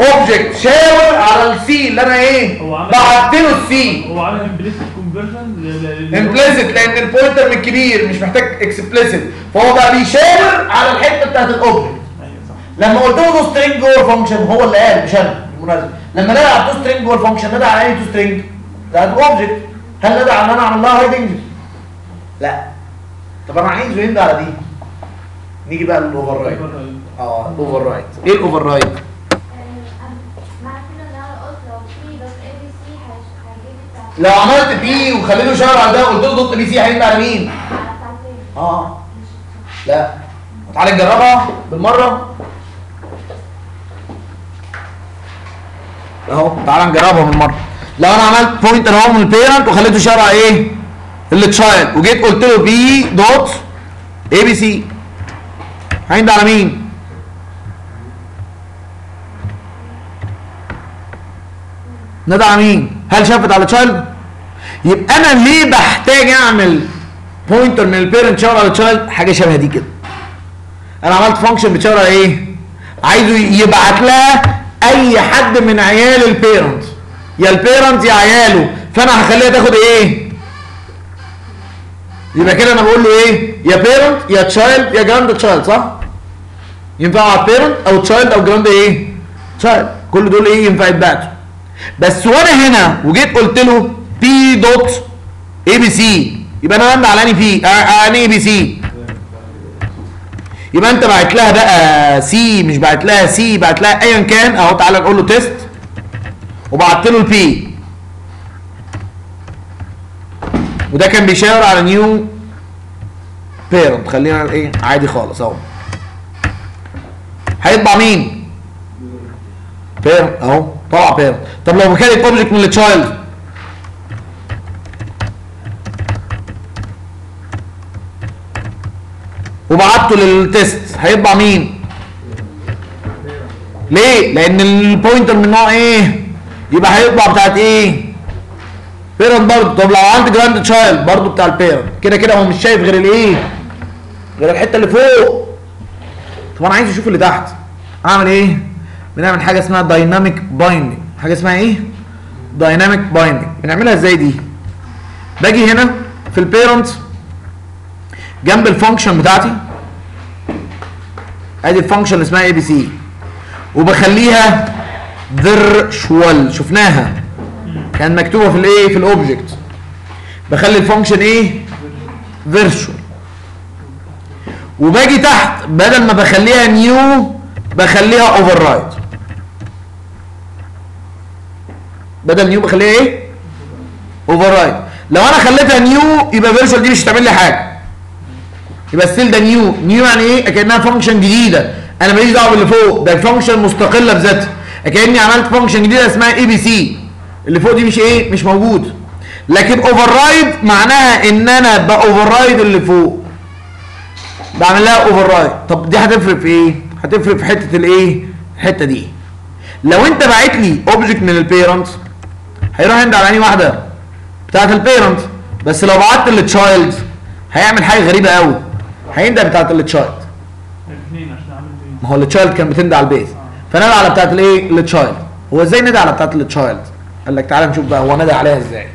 اوبجكت شاور على السي اللي انا ايه؟ بعت له السي. هو عامل امبليسيت كونفرجن. امبليسيت لان البوينتر من كبير مش محتاج اكسبليسيت، فهو بقى بيشاور على الحته بتاعت الاوبجكت. ايوه صح. لما قلت له تو سترينج جوه الفانكشن هو اللي قال مش انا بالمناسبه. لما نادى على تو سترينج جوه الفانكشن نادى على اي تو سترينج؟ بتاعت الاوبجكت. هل نادى على ان انا اعمل لها هايدنج؟ لا. طب انا عايزه ينده على دي. نيجي بقى للاوفر رايت. الاوفر رايت. ايه الاوفر رايت؟ لو عملت بي وخليته يشاور على ده وقلت له دوت بي سي هينده على مين؟ لا. تعالى نجربها بالمره. اهو تعالى نجربها بالمره. لو انا عملت بوينتر اهو من البيرنت وخليته يشاور على ايه؟ اللي تشايلد، وجيت قلت له بي دوت اي بي سي هينده على مين؟ ندى على مين؟ هل شافت على تشايلد؟ يبقى انا ليه بحتاج اعمل بوينتر من البيرنت شاور على تشايلد؟ حاجه شبه دي كده. انا عملت فانكشن بتشاور على ايه؟ عايزه يبعت لها اي حد من عيال البيرنت، يا البيرنت يا عياله، فانا هخليها تاخد ايه؟ يبقى كده انا بقول له ايه؟ يا بيرنت يا تشايلد يا جراند تشايلد صح؟ ينفع على بيرنت او تشايلد او جراند ايه؟ تشايلد، كل دول ايه ينفع يتبعتوا. بس وانا هنا وجيت قلت له بي دوت اي بي سي، يبقى انا بنده على اني بي سي. يبقى انت باعت لها بقى سي، مش باعت لها سي، باعت لها ايا كان اهو. تعالى نقول له تيست وبعت له البي، وده كان بيشاور على نيو بيرنت. خلينا ايه عادي خالص اهو. هيطبع مين؟ بيرنت اهو، طلع بيرنت. طب لو كانت اوبجكت من التشايلد وبعته للتيست هيطبع مين؟ ليه؟ لان البوينتر من نوع ايه؟ يبقى هيطلع بتاعت ايه؟ بيرنت برضه. طب لو عندي جراند تشايلد برضه بتاع البيرنت، كده كده هو مش شايف غير الايه؟ غير الحته اللي فوق. طب انا عايز اشوف اللي تحت، اعمل ايه؟ بنعمل حاجه اسمها دايناميك بايندنج. حاجه اسمها ايه؟ دايناميك بايندنج. بنعملها ازاي دي؟ باجي هنا في البيرنت جنب الفانكشن بتاعتي، ادي الفانكشن اللي اسمها اي بي سي، وبخليها فيرشوال، شفناها كان مكتوبه في الايه؟ في الاوبجكت. بخلي الفانكشن ايه؟ فيرشوال. وباجي تحت بدل ما بخليها نيو بخليها اوفر رايد. بدل نيو بخليها ايه؟ اوفر رايد. لو انا خليتها نيو يبقى فيرشوال دي مش هتعمل لي حاجه، يبقى ستيل ده نيو. نيو يعني ايه؟ كانها فانكشن جديده، انا ماليش دعوه باللي فوق، ده فانكشن مستقله بذاتها، كاني عملت فانكشن جديده اسمها اي بي سي. اللي فوق دي مش ايه؟ مش موجود. لكن اوفر رايد معناها ان انا باوفر رايد اللي فوق، بعمل لها اوفر رايد. طب دي هتفرق في ايه؟ هتفرق في حته الايه؟ الحته دي. لو انت باعت لي اوبجكت من البيرنت هيروح عند على انهي واحده؟ بتاعت البيرنت. بس لو بعت للتشايلد هيعمل حاجه غريبه قوي، هيندى بتاعت التشايلد. ما هو التشايلد كان بتندى على البيز، فنادى على بتاعت الايه؟ التشايلد. هو ازاي ندى على بتاعت التشايلد؟ قال لك تعالى نشوف بقى هو نادى عليها ازاي.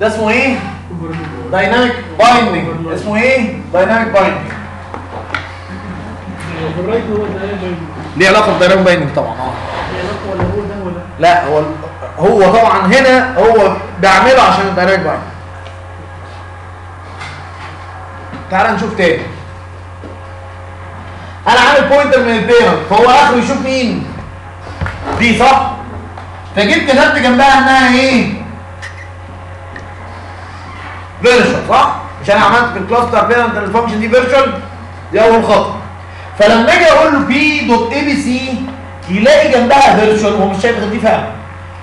ده اسمه ايه؟ دايناميك بايندنج. اسمه ايه؟ دايناميك بايندنج. ليه علاقه بالدايناميك بايندنج طبعا. ليه علاقه ولا هو ده ولا؟ لا هو طبعا هنا هو بعمله عشان الدايناميك بايندنج. تعالى نشوف تاني. انا عامل بوينتر من البيرنت فهو اخره يشوف مين؟ دي صح؟ فجبت كتبت جنبها انها ايه؟ فيرشوال صح؟ مش انا عملت في الكلاس بتاع البيرنت الفانكشن دي فيرشوال؟ دي اول خطوه. فلما اجي اقول له بي دوت اي بي سي يلاقي جنبها فيرشوال وهو مش شايف غير دي، فاهم؟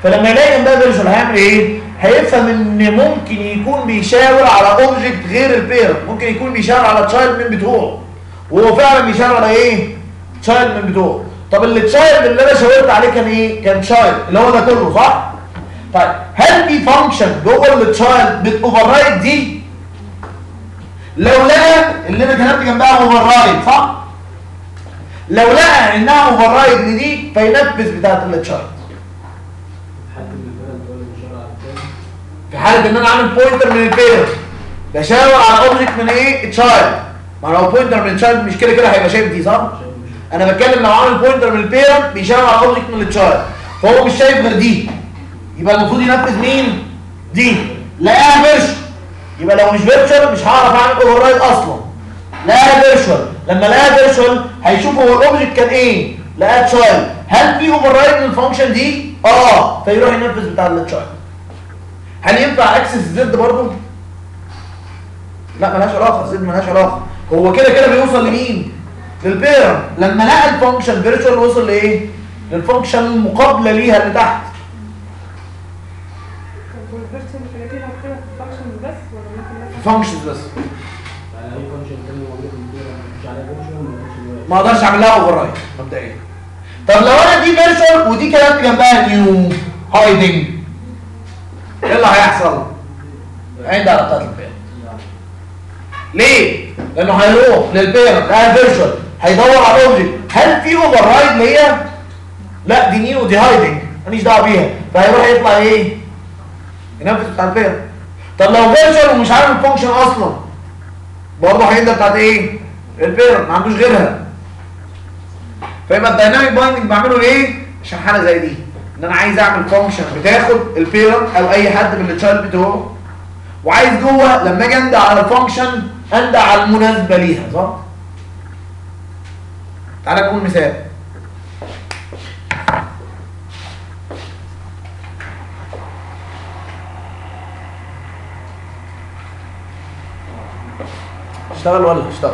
فلما يلاقي جنبها فيرشوال هيعمل ايه؟ هيفهم ان ممكن يكون بيشاور على اوبجكت غير البيرنت، ممكن يكون بيشاور على تشايلد من بتوعه، وهو فعلا بيشاور على ايه؟ تشايلد من بتوعه. طب التشايلد اللي انا شاورت عليه كان ايه؟ كان تشايلد اللي هو ده كله صح؟ طيب هل في فانكشن جوه التشايلد بتوفررايد دي؟ لو لقى اللي انا كتبت جنبها اوفررايد صح؟ لو لقى انها اوفررايد لدي فينفذ بتاعت التشايلد. في حاله ان انا عامل بوينتر من البيرنت بشاور على اوبجكت من ايه؟ تشايلد. ما لو بوينتر من تشايلد مش كده كده هيبقى شايف دي صح؟ انا بتكلم لو عامل بوينتر من البيرنت بيشاور على اوبجكت من التشايلد فهو مش شايف غير دي، يبقى المفروض ينفذ مين؟ دي. لقاها فيرشوال، يبقى لو مش فيرشوال مش هعرف اعمل اوفر رايد اصلا. لقاها فيرشوال، لما لقاها فيرشوال هيشوف هو الاوبجكت كان ايه؟ لقاها تشايلد. هل في اوفر رايد للفانكشن دي؟ اه، فيروح ينفذ بتاع التشايلد. هل ينفع اكسس زد برضه؟ لا ملهاش علاقه، زد ملهاش علاقه، هو كده كده بيوصل لمين؟ للبيرنت. لما لقى الفانكشن فيرشوال وصل لايه؟ للفانكشن المقابله ليها اللي تحت. فانكشنز بس. ما اقدرش اعمل لها اوفر رايد مبدئيا. طب لو انا دي فيرشوال ودي كتبت جنبها نيو هايدنج، ايه اللي هيحصل؟ عند على بتاعت البيرنت. ليه؟ لانه هيروح للبيرنت لقاها فيرشوال هيدور على الاوبجكت، هل في اوفر رايد ليا؟ لا دي نيو دي هايدنج ماليش دعوه بيها، فهيروح يطلع ايه؟ ينفذ بتاع البيرنت. طب لو فيرشوال ومش عامل فانكشن اصلا برضه هيندى بتاعت ايه؟ البيرنت، ما عندوش غيرها. فيبقى الدايناميك بايندنج بعمله ايه؟ عشان حاله زي دي، ان انا عايز اعمل فانكشن بتاخد البيرنت او اي حد من التشايلد بتوعه، وعايز جوه لما اجي اندى على الفانكشن اندى على المناسبه ليها صح؟ تعالى نقول مثال. اشتغل ولا اشتغل؟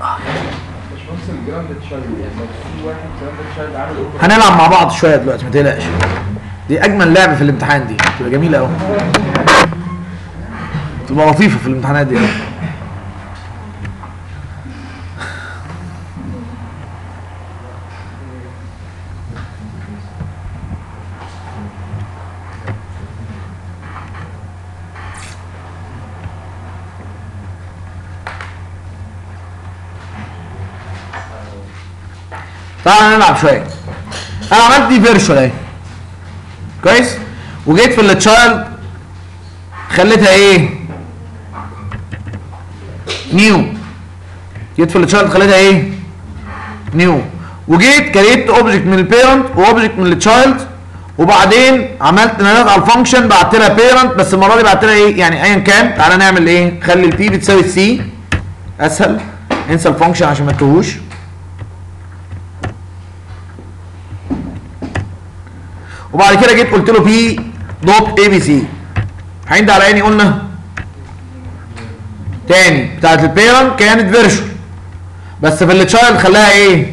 مش نفس الجراند تشايلد، يعني في واحد جراند تشايلد عامل اوفر. هنلعب مع بعض شويه دلوقتي ما تقلقش، دي اجمل لعبه في الامتحان، دي بتبقى جميله قوي. تبقى لطيفه في الامتحانات دي. تعالى نلعب شويه. انا عملت دي فيرشوال اهي. كويس؟ وجيت في التشايلد خليتها ايه؟ نيو. جيت في التشايلد خليتها ايه؟ نيو. وجيت كريت اوبجكت من البيرنت واوبجكت من التشايلد، وبعدين عملت ناديت على الفانكشن بعت لها بيرنت، بس المره دي بعت لها ايه؟ يعني ايا كان. تعالى نعمل ايه؟ خلي التي بتساوي السي. اسهل، انسى الفانكشن عشان ما تتوهوش. وبعد كده جيت قلت له بي دوت اي بي سي. هينده على عيني قلنا تاني بتاعت البيرنت كانت فيرشوال، بس في التشايلد خلاها ايه؟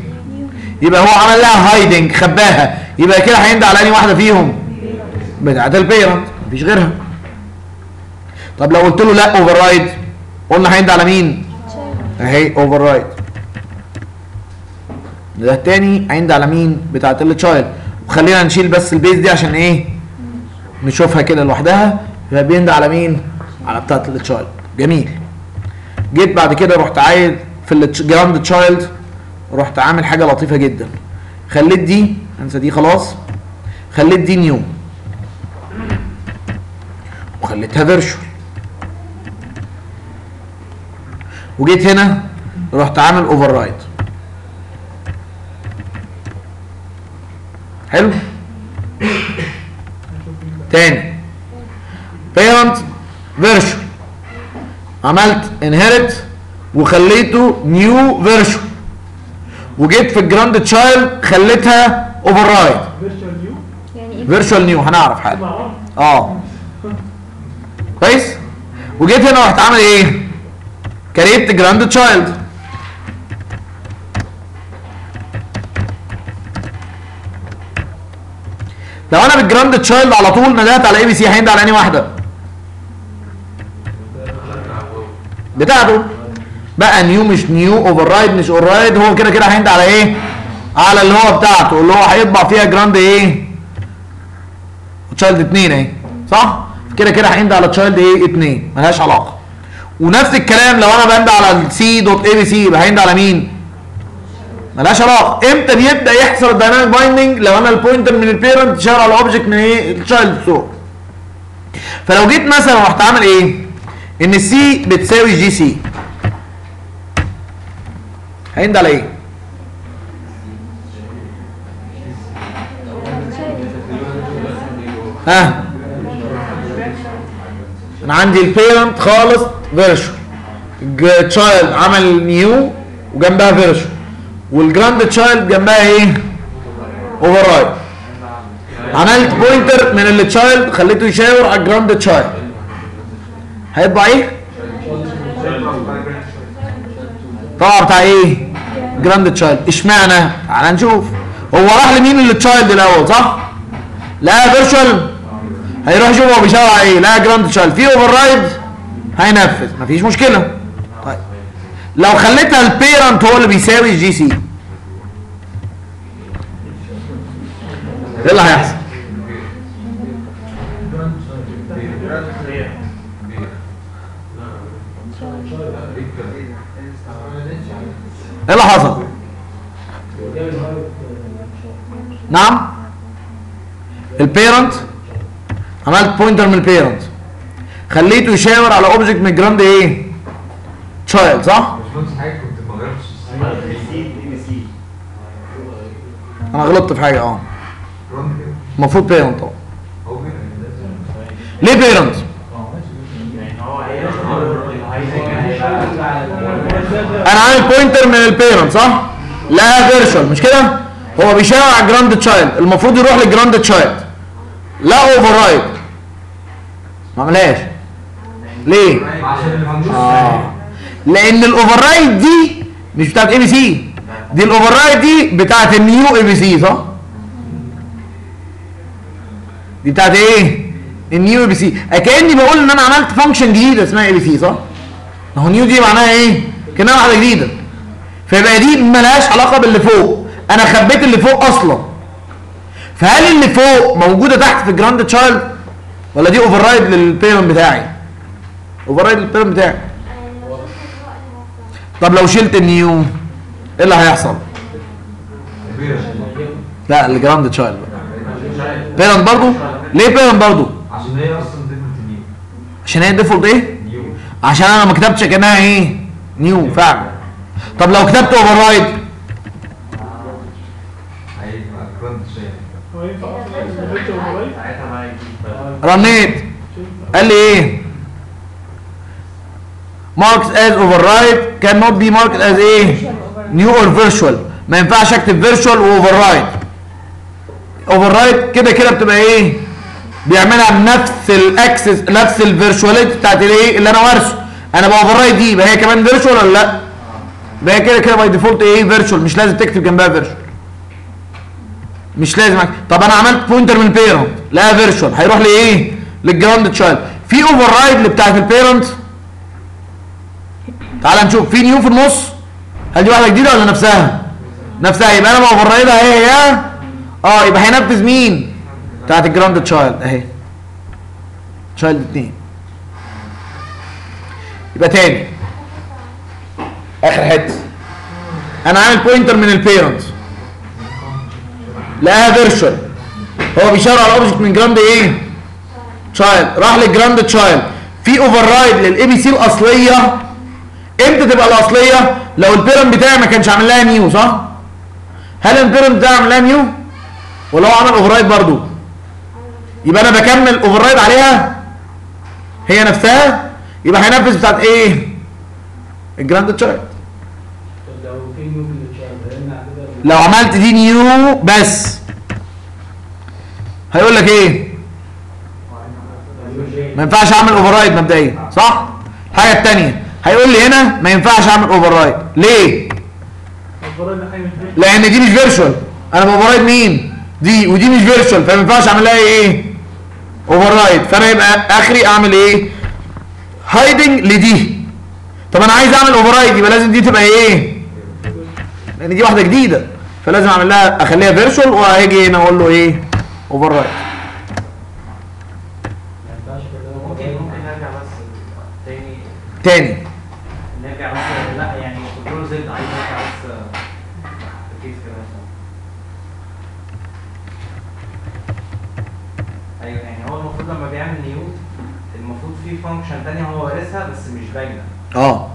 يبقى هو عمل لها هايدنج، خباها. يبقى كده هينده على عيني واحده فيهم بتاعت البيرنت، مفيش غيرها. طب لو قلت له لا اوفر رايد، قلنا هينده على مين؟ اهي اوفر رايد. ده التاني هينده على مين؟ بتاعت التشايلد. وخلينا نشيل بس البيز دي عشان ايه؟ نشوفها كده لوحدها. يبقى بيند على مين؟ على بتاعة التشايلد. جميل. جيت بعد كده رحت عايز في الجراند تشايلد، رحت عامل حاجه لطيفه جدا. خليت دي، انسى دي خلاص، خليت دي نيو وخليتها فيرشوال. وجيت هنا رحت عامل اوفر رايد. حلو. تاني parent version، عملت inherit وخليته new version. وجيت في الجراند تشايلد خليتها override virtual new، هنعرف حاجه. كويس. وجيت هنا رحت عامل ايه؟ كريت جراند تشايلد. لو انا بالجراند تشايلد على طول ندهت على اي بي سي، هينده على انهي واحده؟ بتاعته. بقى نيو مش نيو، اوفر رايد مش اوفر رايد، هو كده كده هينده على ايه؟ على اللي هو بتاعته، اللي هو هيطبع فيها جراند ايه؟ تشايلد 2 اهي، صح؟ كده كده هينده على تشايلد ايه؟ 2، ملهاش علاقه. ونفس الكلام لو انا بند على السي دوت اي بي سي، يبقى هينده على مين؟ ملهاش علاقه. امتى بيبدا يحصل الدايناميك بايندنج؟ لو انا البوينتر من البيرنت شغال على الاوبجكت من ايه؟ التشايلد سورس. فلو جيت مثلا رحت عامل ايه؟ ان السي بتساوي جي سي، هينده على ايه؟ ها؟ انا عندي البيرنت خالص فيرشوال، التشايلد عمل نيو وجنبها فيرشوال، والجراند تشايلد جنبها ايه؟ اوفر رايد. عملت بوينتر من التشايلد خليته يشاور على الجراند تشايلد، هيطبع ايه؟ طبعا بتاع ايه؟ جراند تشايلد. اشمعنى؟ تعالى نشوف. هو راح لمين التشايلد الاول، صح؟ لقى فيرشوال، هيروح يشوف هو بيشاور على ايه، لقى جراند تشايلد، في اوفر رايد هينفذ، مفيش مشكله. لو خليتها البيرنت هو اللي بيساوي الجي سي، ايه اللي هيحصل؟ ايه اللي حصل؟ نعم، البيرنت عملت بوينتر من البيرنت خليته يشاور على اوبجكت من الجراند ايه؟ تشايلد، صح؟ انا غلطت في حاجه. المفروض بيرنت. ليه بيرنت؟ انا عامل بوينتر من البيرنت، صح؟ لا فيرشوال، مش كده؟ هو بيشاور على الجراند تشايلد، المفروض يروح للجراند تشايلد، لا اوفر رايد. ما عملهاش. ليه؟ لان الاوفر رايد دي مش بتاعت اي بي سي، دي الاوفر رايد دي بتاعت النيو اي بي سي، صح؟ دي بتاعت ايه؟ النيو اي بي سي، كاني بقول ان انا عملت فانكشن جديده اسمها اي بي سي، صح؟ ما هو نيو دي معناها ايه؟ كانها واحده جديده. فيبقى دي مالهاش علاقه باللي فوق، انا خبيت اللي فوق اصلا. فهل اللي فوق موجوده تحت في الجراند تشايلد؟ ولا دي اوفر رايد للبيرم بتاعي؟ اوفر رايد للبيرم بتاعي. طب لو شلت النيو ايه اللي هيحصل؟ لا الجراند تشايلد بقى. بيرم برضه؟ ليه بيرم برضه؟ عشان هي اصلا ديفولت نيو. عشان هي ديفولت ايه؟ نيو. عشان انا ما كتبتش كانها ايه؟ نيو فعلا. طب لو كتبت اوفر رايد؟ رنيت قال لي ايه؟ ماركس از اوفر رايد كان نوت بي ماركس از ايه؟ نيو اور فيرشوال. ما ينفعش اكتب فيرشوال واوفر رايد. اوفر رايد كده كده بتبقى ايه؟ بيعملها بنفس الاكسس، نفس الفيرشواليتي بتاعت الايه اللي انا وارثه. انا باوفر رايد دي يبقى هي كمان فيرشوال ولا لا؟ يبقى هي كده كده باي ديفولت ايه؟ فيرشوال، مش لازم تكتب جنبها فيرشوال. مش لازم أكتب. طب انا عملت بوينتر من البيرنت لقى فيرشوال، هيروح لايه؟ للجراند تشايلد. في اوفر رايد اللي بتاعت البيرنت. تعال نشوف في نيو في النص، هل دي واحده جديده ولا نفسها؟ نفسها. يبقى انا باوفر رايدها اهي هي يبقى هينفذ مين؟ بتاعت الجراند تشايلد اهي. تشايلد 2. يبقى تاني اخر حته، انا عامل بوينتر من البيرنت لقاها فيرشوال، هو بيشاور على اوبجكت من جراند ايه؟ تشايلد، راح للجراند تشايلد. في اوفر رايد للاي بي سي الاصليه. امتى تبقى الاصليه؟ لو البيرنت بتاعي ما كانش عامل لها نيو، صح؟ هل البيرنت بتاعي عامل لها نيو؟ ولا هو عمل اوفر رايد برضه؟ يبقى انا بكمل اوفر رايد عليها هي نفسها، يبقى هينفذ بتاعت ايه؟ الجراند تشايلد. لو عملت دي نيو بس هيقول لك ايه؟ ما ينفعش اعمل اوفر رايد مبدئيا، صح؟ الحاجه الثانيه هيقول لي هنا ما ينفعش اعمل اوفر رايد، ليه؟ لان دي مش فيرشوال، انا باوفر رايد مين؟ دي، ودي مش فيرشوال، فما ينفعش اعمل لها ايه؟ اوفر رايد. فانا يبقى اخري اعمل ايه؟ هايدنج لدي. طب انا عايز اعمل اوفر رايد، يبقى لازم دي تبقى ايه؟ لان دي واحده جديده، فلازم اعمل لها اخليها فيرشوال، وهاجي هنا اقول له ايه؟ اوفر رايد. ممكن نرجع بس تاني نرجع بس، لا يعني كنترول زد، عايز نرجع بس الكيس كده. ايوه يعني هو المفروض لما بيعمل نيو المفروض في فانكشن ثانيه هو وارثها بس مش باينه.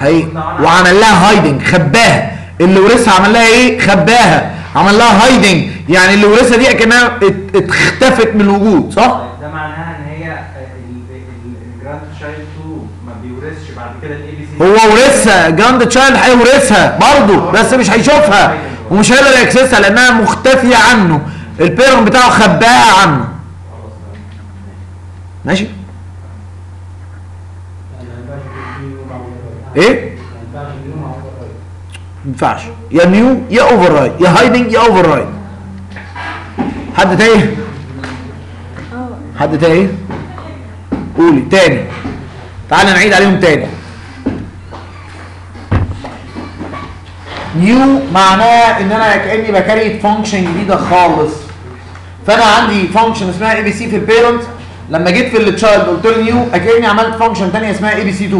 حقيقي، وعمل لها هايدنج، خباها. اللي ورثها عمل لها ايه؟ خباها، عمل لها هايدنج، يعني اللي ورثها دي اكنها اختفت من الوجود، صح؟ ده معناها ان هي الجراند تشايلد 2 ما بيورثش بعد كده الاي بي سي. هو ورثها، الجراند تشايلد هيورثها برضه بس مش هيشوفها ومش هيقدر ياكسسها لانها مختفيه عنه، البيرم بتاعه خباها عنه. ماشي؟ ايه؟ ما ينفعش، يا نيو يا اوفر رايد، يا هايدنج يا اوفر رايد. حد تايه؟ حد تايه؟ قولي تاني، تعالى نعيد عليهم تاني. نيو معناه ان انا كاني بكريت فانكشن جديده خالص. فانا عندي فانكشن اسمها اي بي سي في البيرنت، لما جيت في التشايلد قلت له نيو اكني عملت فانكشن ثانيه اسمها اي بي سي 2،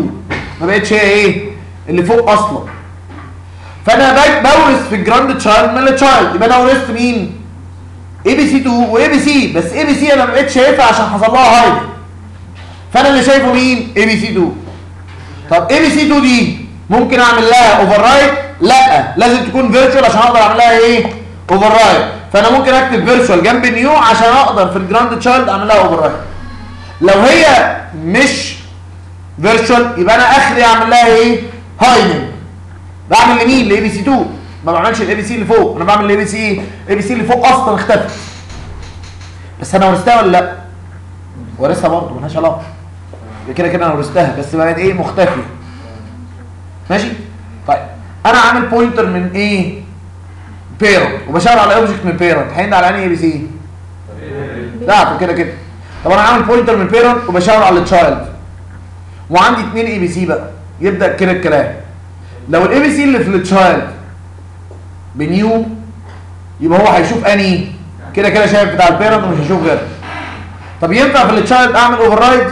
ما بقتش هي ايه؟ اللي فوق اصلا. فانا بورث في الجراند تشايلد من التشايلد، يبقى انا ورثت مين؟ اي بي سي 2 واي بي سي، بس اي بي سي انا ما بقتش شايفها عشان حصل لها هايد. فانا اللي شايفه مين؟ اي بي سي 2. طب اي بي سي 2 دي ممكن اعمل لها اوفر رايد؟ لا، لازم تكون فيرتشوال عشان اقدر اعمل لها ايه؟ اوفر رايد. فانا ممكن اكتب فيرتشوال جنب نيو عشان اقدر في الجراند تشايلد اعمل لها اوفر رايد. لو هي مش فيرتشوال يبقى انا اخري اعمل لها ايه؟ هايدنج. بعمل لمين؟ لاي بي سي 2، ما بعملش الاي بي سي اللي فوق، انا بعمل الاي بي سي ايه؟ الاي بي سي اللي فوق اصلا اختفت. بس انا ورثتها ولا لا؟ ورثها برضه مالهاش علاقه. كده كده انا ورثتها بس بقت ايه؟ مختفيه. ماشي؟ طيب انا عامل بوينتر من ايه؟ بيرنت، وبشاور على اوبجكت من بيرنت، هينده على انهي اي بي سي؟ بتاعته كده كده. طب انا عامل فولدر من البيرنت وبشاور على التشايلد وعندي 2 اي بي سي بقى. يبدا كده الكلام. لو الاي بي سي اللي في التشايلد بنيو يبقى هو هيشوف انهي كده كده شايف بتاع البيرنت ومش هيشوف غيره. طب ينفع في التشايلد اعمل اوفر رايد؟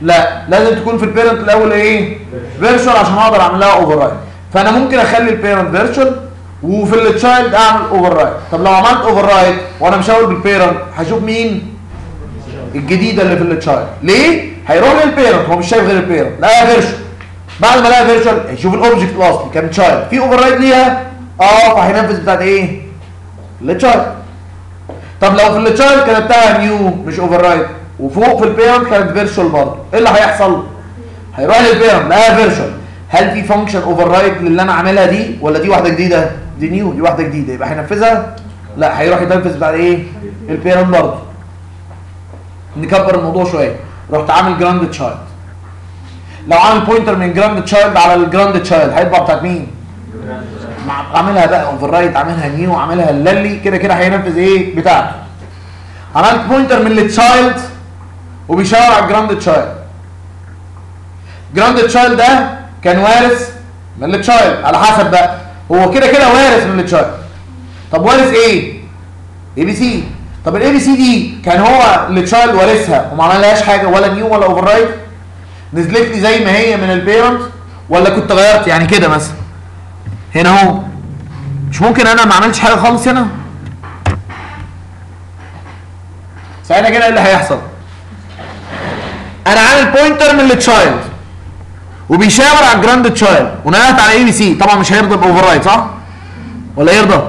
لا، لازم تكون في البيرنت الاول ايه؟ فيرتشوال عشان اقدر اعمل لها اوفر رايد. فانا ممكن اخلي البيرنت فيرتشوال وفي التشايلد اعمل اوفر رايد. طب لو عملت اوفر رايد وانا مشاور بالبيرنت هشوف مين؟ الجديده اللي في التشايلد. ليه؟ هيروح للبيرنت هو مش شايف غير البيرنت، لقاها فيرتشوال. بعد ما لقى فيرتشوال هيشوف الاوبجكت الاصلي كان تشايلد، في اوفر رايد ليها؟ اه، فهينفذ بتاعت ايه؟ التشايلد. طب لو في التشايلد كانت بتاعها نيو مش اوفر رايد وفوق في البيرنت كانت فيرتشوال برضه، ايه اللي هيحصل؟ هيروح للبيرنت لقاها فيرتشوال. هل في فانكشن اوفر رايد للي انا عاملها دي ولا دي واحده جديده؟ دي نيو، دي واحده جديده، يبقى هينفذها؟ لا، هيروح ينفذ بعد ايه؟ البيرنت برضه. نكبر الموضوع شويه. رحت عامل جراند تشايلد. لو عامل بوينتر من جراند تشايلد على الجراند تشايلد هيطبع بتاعت مين؟ عاملها بقى اوفر رايد، عاملها نيو، عاملها اللي كده كده هينفذ ايه؟ بتاعته. عملت بوينتر من التشايلد وبيشاور على الجراند تشايلد. جراند تشايلد ده كان وارث من التشايلد على حسب بقى، هو كده كده وارث من التشايلد. طب وارث ايه؟ اي بي سي. طب الاي بي سي دي كان هو التشايلد وارثها وما عملهاش حاجه ولا نيو ولا اوفر رايد؟ نزلت لي زي ما هي من البيرنت ولا كنت غيرت يعني كده مثلا؟ هنا اهو، مش ممكن انا ما عملتش حاجه خالص هنا؟ ساعتها كده ايه اللي هيحصل؟ انا عامل بوينتر من التشايلد وبيشاور على الجراند تشايلد ونقلت على اي بي سي، طبعا مش هيرضى باوفر رايد صح؟ ولا يرضى؟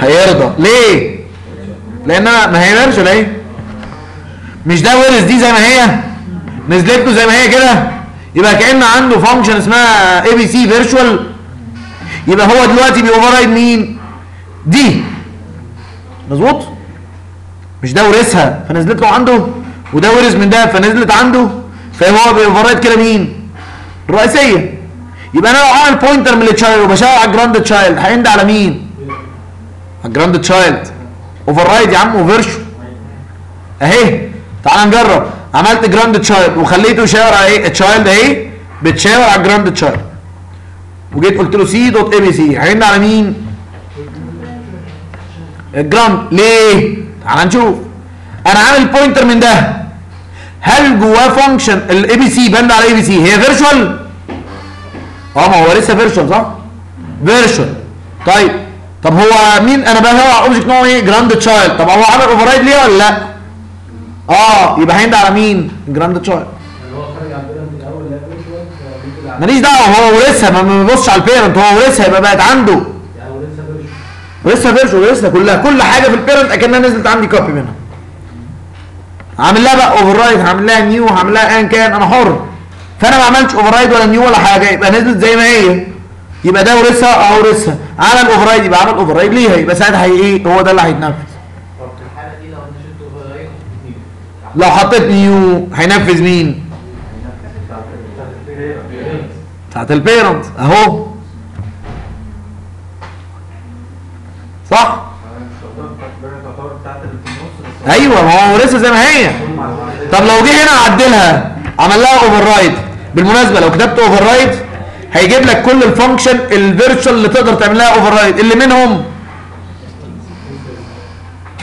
هيرضى. ليه؟ لان انا ما هي فيرجوال اهي، مش ده ورث دي زي ما هي؟ نزلت له زي ما هي كده، يبقى كأن عنده فانكشن اسمها اي بي سي فيرتشوال، يبقى هو دلوقتي بيوفر رايد مين؟ دي. مظبوط؟ مش ده ورثها فنزلت له عنده، وده ورث من ده فنزلت عنده، فهو بيوفر رايد كده مين؟ الرئيسيه. يبقى انا لو عامل بوينتر من التشايلد وبشاور على الجراند تشايلد هيند على مين؟ على الجراند تشايلد. اوفر رايد يا عم وفيرتشوال. اهي تعال نجرب. عملت جراند تشايلد وخليته يشاور على ايه؟ التشايلد اهي بتشاور على الجراند تشايلد. وجيت قلت له سي دوت اي بي سي هيرن على مين؟ الجراند. ليه؟ تعال نشوف. انا عامل بوينتر من ده، هل جواه فانكشن الاي بي سي بند على اي بي سي هي فيرتشوال؟ اه، ما هو لسه فيرتشوال صح؟ فيرتشوال. طيب هو مين؟ انا بقى على اوبجكت نوعه ايه؟ جراند تشايلد. طب هو عامل اوفر رايد ليه ولا لا؟ اه، يبقى هيند على مين؟ جراند تشايلد. اللي هو خارج على البيرنت الاول لا فيرتشوال ماليش دعوه، هو ورثها، ما بيبصش على البيرنت، هو ورثها يبقى بقت عنده. يعني ورثها فيرتشوال، ورثها كلها، كل حاجه في البيرنت اكنها نزلت عندي كوبي منها. عامل لها بقى اوفر رايد، هعمل لها نيو، هعمل لها ايا كان، انا حر. فانا ما عملتش اوفر رايد ولا نيو ولا حاجه، يبقى نزلت زي ما هي. يبقى ده ورثها اهو، ورثها. عمل اوفر رايد يبقى عمل اوفر رايد ليها، يبقى ساعتها ايه؟ هو ده اللي هيتنفذ. لو حطيت نيو هينفذ مين؟ بتاعت البيرنت اهو صح؟ ايوه، ما هو لسه زي ما هي. طب لو جه هنا عدلها عمل لها اوفر رايد، بالمناسبه لو كتبت اوفر رايد هيجيب لك كل الفانكشن الفيرتشوال اللي تقدر تعمل لها اوفر رايد، اللي منهم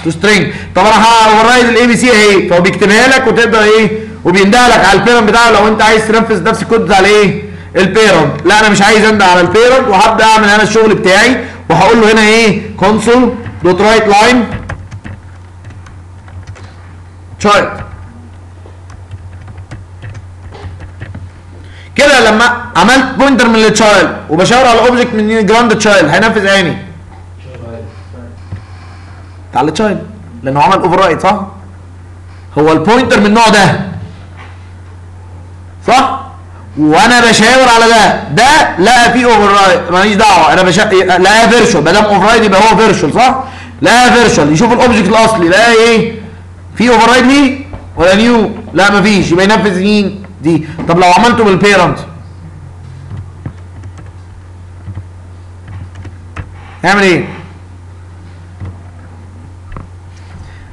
تسترينج. طب انا هاوفر رايد الاي بي سي اهي، فهو بيكتبها لك وتبدا ايه؟ وبيندها لك على البيرنت بتاعه لو انت عايز تنفذ نفس الكود بتاع الايه؟ البيرنت. لا، انا مش عايز انده على البيرنت وهبدا اعمل انا الشغل بتاعي، وهقول له هنا ايه؟ كونسول دوت رايت لاين تشايلد. كده لما عملت بوينتر من التشايلد وبشاور على اوبجكت من جراند تشايلد هينفذ انهي؟ بتاع التشايلد، لانه عمل اوفر رايد صح؟ هو البوينتر من النوع ده صح؟ وانا بشاور على ده لقى فيه اوفر رايد، ماليش دعوه، انا لقى فيرتشوال، ما دام اوفر رايد يبقى هو فيرتشوال صح؟ لقى فيرتشوال، يشوف الاوبجكت الاصلي لقى ايه؟ في اوفر رايد ليه؟ ولا نيو؟ لا مفيش، يبقى ينفذ مين؟ دي. طب لو عملته بالبيرنت هيعمل ايه؟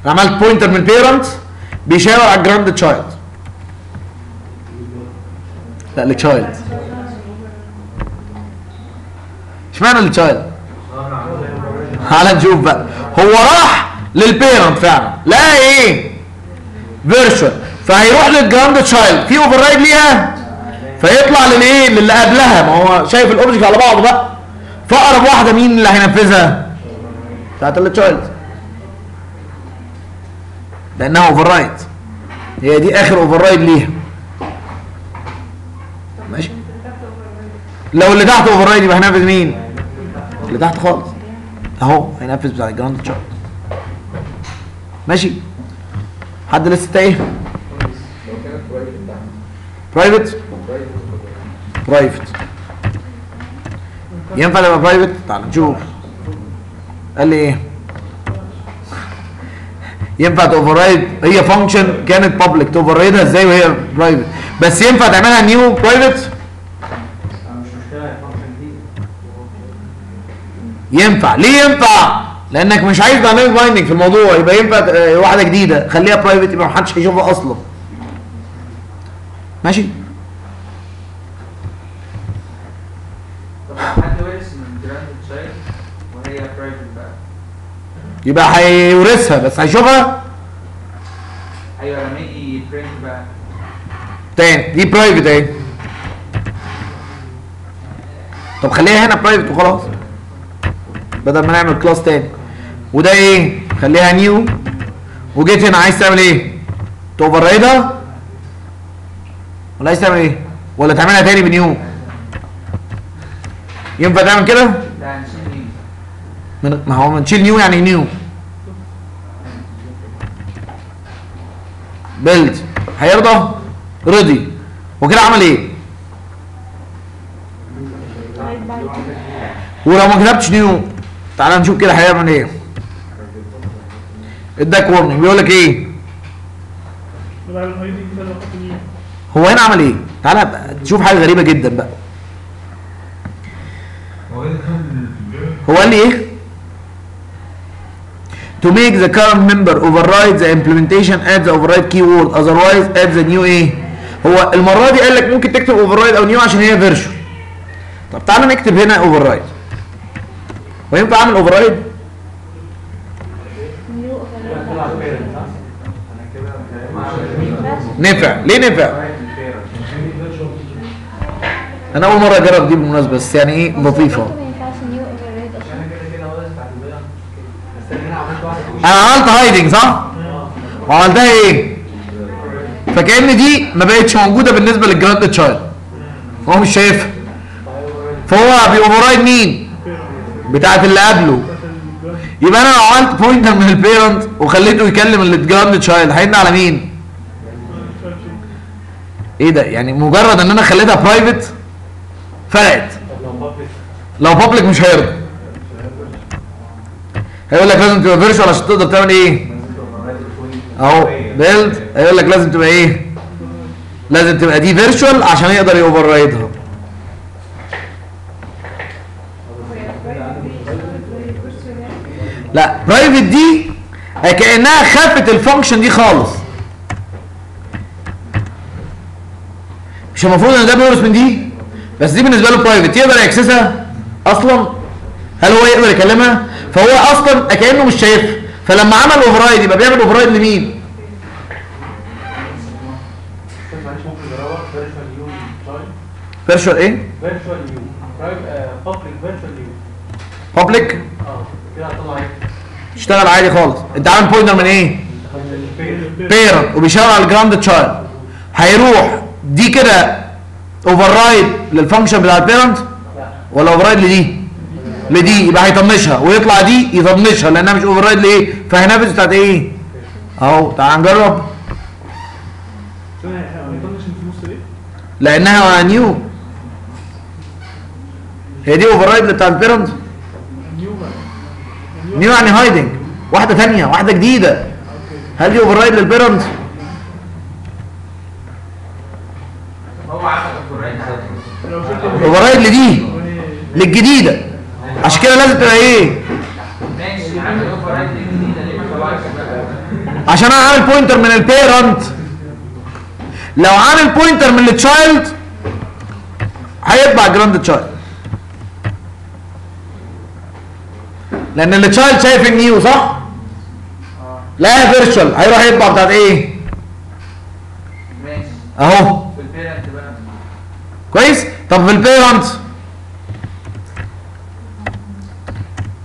عملت بوينتر من البيرنت بيشاور على الجراند تشايلد. لا للتشايلد. اشمعنى للتشايلد؟ تعالى نشوف بقى. هو راح للبيرنت فعلا، لا ايه؟ فيرشوال، فهيروح للجراند تشايلد، في اوفر رايد ليها؟ فيطلع للايه؟ للي قبلها، ما هو شايف الاوبجكت على بعضه بقى. فأقرب واحدة مين اللي هينفذها؟ بتاعت التشايلد، لأنها اوفر رايد، هي دي آخر اوفر رايد ليها. ماشي؟ لو اللي تحت اوفر رايد يبقى هينفذ مين؟ اللي تحت خالص. أهو هينفذ بتاع الجراند تشايلد. ماشي؟ حد لسه تا إيه؟ برايفت؟ برايفت ينفع لما برايفت؟ تعال نشوف. قال لي ايه؟ ينفع توفر رايد، هي فانكشن كانت بابليك توفر رايدها ازاي وهي برايفت؟ بس ينفع تعملها نيو برايفت؟ مش مشكله هي فانكشن جديده. ينفع، ليه ينفع؟ لانك مش عايز دايناميك بايندنج في الموضوع، يبقى ينفع واحده جديده، خليها برايفت يبقى محدش هيشوفها اصلا. ماشي؟ يبقى هيورثها بس هيشوفها. ايوه لما يجي برنت بقى تاني دي برايفت اهي. طب خليها هنا برايفت وخلاص بدل ما نعمل كلاس تاني. وده ايه؟ خليها نيو. وجيت هنا عايز تعمل ايه؟ توفر رايدها ولا عايز تعمل ايه؟ ولا تعملها تاني بنيو؟ ينفع تعمل كده؟ لا نشيل نيو. ما هو نشيل نيو يعني نيو بيلد. هيرضى؟ رضي. وكده عمل ايه؟ ولو ما كتبتش نيو تعالى نشوف كده هيعمل ايه؟ اداك ورنينج بيقول لك ايه؟ هو هنا عمل ايه؟ تعالى تشوف حاجه غريبه جدا بقى. هو قال لي ايه؟ To make the current member override the implementation at the override keyword otherwise at the new ايه؟ هو المرة دي قال لك ممكن تكتب override أو new عشان هي فيرشوال. طب تعالى نكتب هنا override. وينفع أعمل override؟ نفع، ليه نفع؟ أنا أول مرة أجرب دي بالمناسبة بس يعني إيه لطيفة. انا عملت هايدنج صح؟ وعملتها ايه؟ فكأن دي ما بقتش موجوده بالنسبه للجراند تشايلد. فهو مش شايفها. فهو بيوفرايد مين؟ بتاعت اللي قبله. يبقى انا لو عملت بوينتر من البيرنت وخليته يكلم الجراند تشايلد هيرن على مين؟ ايه ده؟ يعني مجرد ان انا خليتها برايفت فرقت. لو بابليك مش هيرضى. هيقول لك لازم تبقى فيرشوال عشان تقدر تعمل ايه؟ اهو بيلد هيقول لك لازم تبقى ايه؟ لازم تبقى دي فيرشوال عشان يقدر يوفر رايدها. لا برايفت دي كأنها خافت الفانكشن دي خالص. مش المفروض ان ده بيورث من دي؟ بس دي بالنسبه له برايفت، يقدر يكسسها اصلا؟ هل هو يقدر يكلمها؟ فهو اصلا كانه مش شايفها، فلما عمل اوفرايد يبقى بيعمل اوفرايد لمين؟ فيرشوال ايه؟ فيرشوال يو بابليك. فيرشوال يو بابليك؟ كده هتطلع عادي. اشتغل عادي خالص. انت عامل بوينتر من ايه؟ بيرنت وبيشاور على الجراند تشايلد. هيروح دي كده اوفرايد للفانكشن بتاع البيرنت ولا اوفرايد لدي؟ لدي. يبقى هيطنشها ويطلع دي يطنشها لانها مش اوفر رايد لايه؟ فهينافس بتاعت ايه؟ اهو تعال نجرب. لانها نيو. هي دي اوفر رايد بتاعت البيرنت؟ نيو يعني هايدنج، واحده ثانيه واحده جديده. هل دي اوفر رايد للبيرنت؟ هو عمل اوفر رايد لدي للجديده، عشان كده لازم تبقى ايه؟ ماشي. عشان انا عامل بوينتر من البيرنت. لو عامل بوينتر من التشايلد هيتبع جراند تشايلد، لان التشايلد شايف النيو صح؟ لا فيرتشوال هيروح يتبع بتاعت ايه؟ ماشي اهو في البيرنت بقى كويس. طب في البيرنت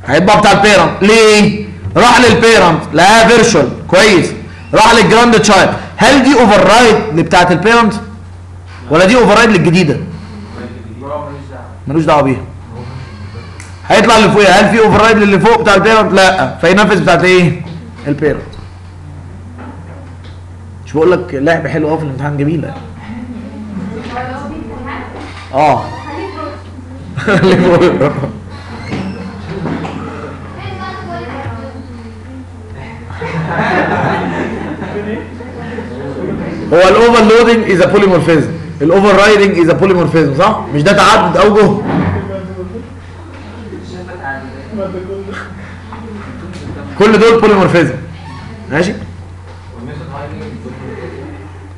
هيبقى بتاع البيرنت ليه؟ راح للبيرنت لقاها فيرشوال كويس، راح للجراند تشايلد. هل دي اوفر رايد لبتاعه البيرنت ولا دي اوفر رايد للجديده؟ ملوش دعوه بيها. هيطلع اللي فوقيها، هل في اوفر رايد للي فوق بتاع البيرنت؟ لا، فينفذ بتاعه ايه؟ البيرنت. مش بقول لك لعبه حلوه قوي في الامتحان جميله. اه هو الاوفر لودنج از بوليمورفيزم، الاوفر رايدنج از بوليمورفيزم صح؟ مش ده تعدد اوجه؟ كل دول بوليمورفيزم ماشي؟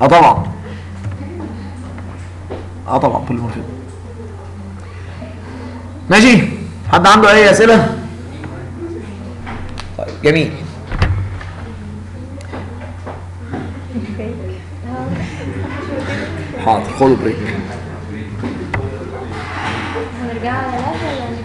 اه طبعا اه طبعا بوليمورفيزم ماشي؟ حد عنده اي اسئله؟ طيب جميل. حاضر خدوا بريك. هنرجع على ده ولا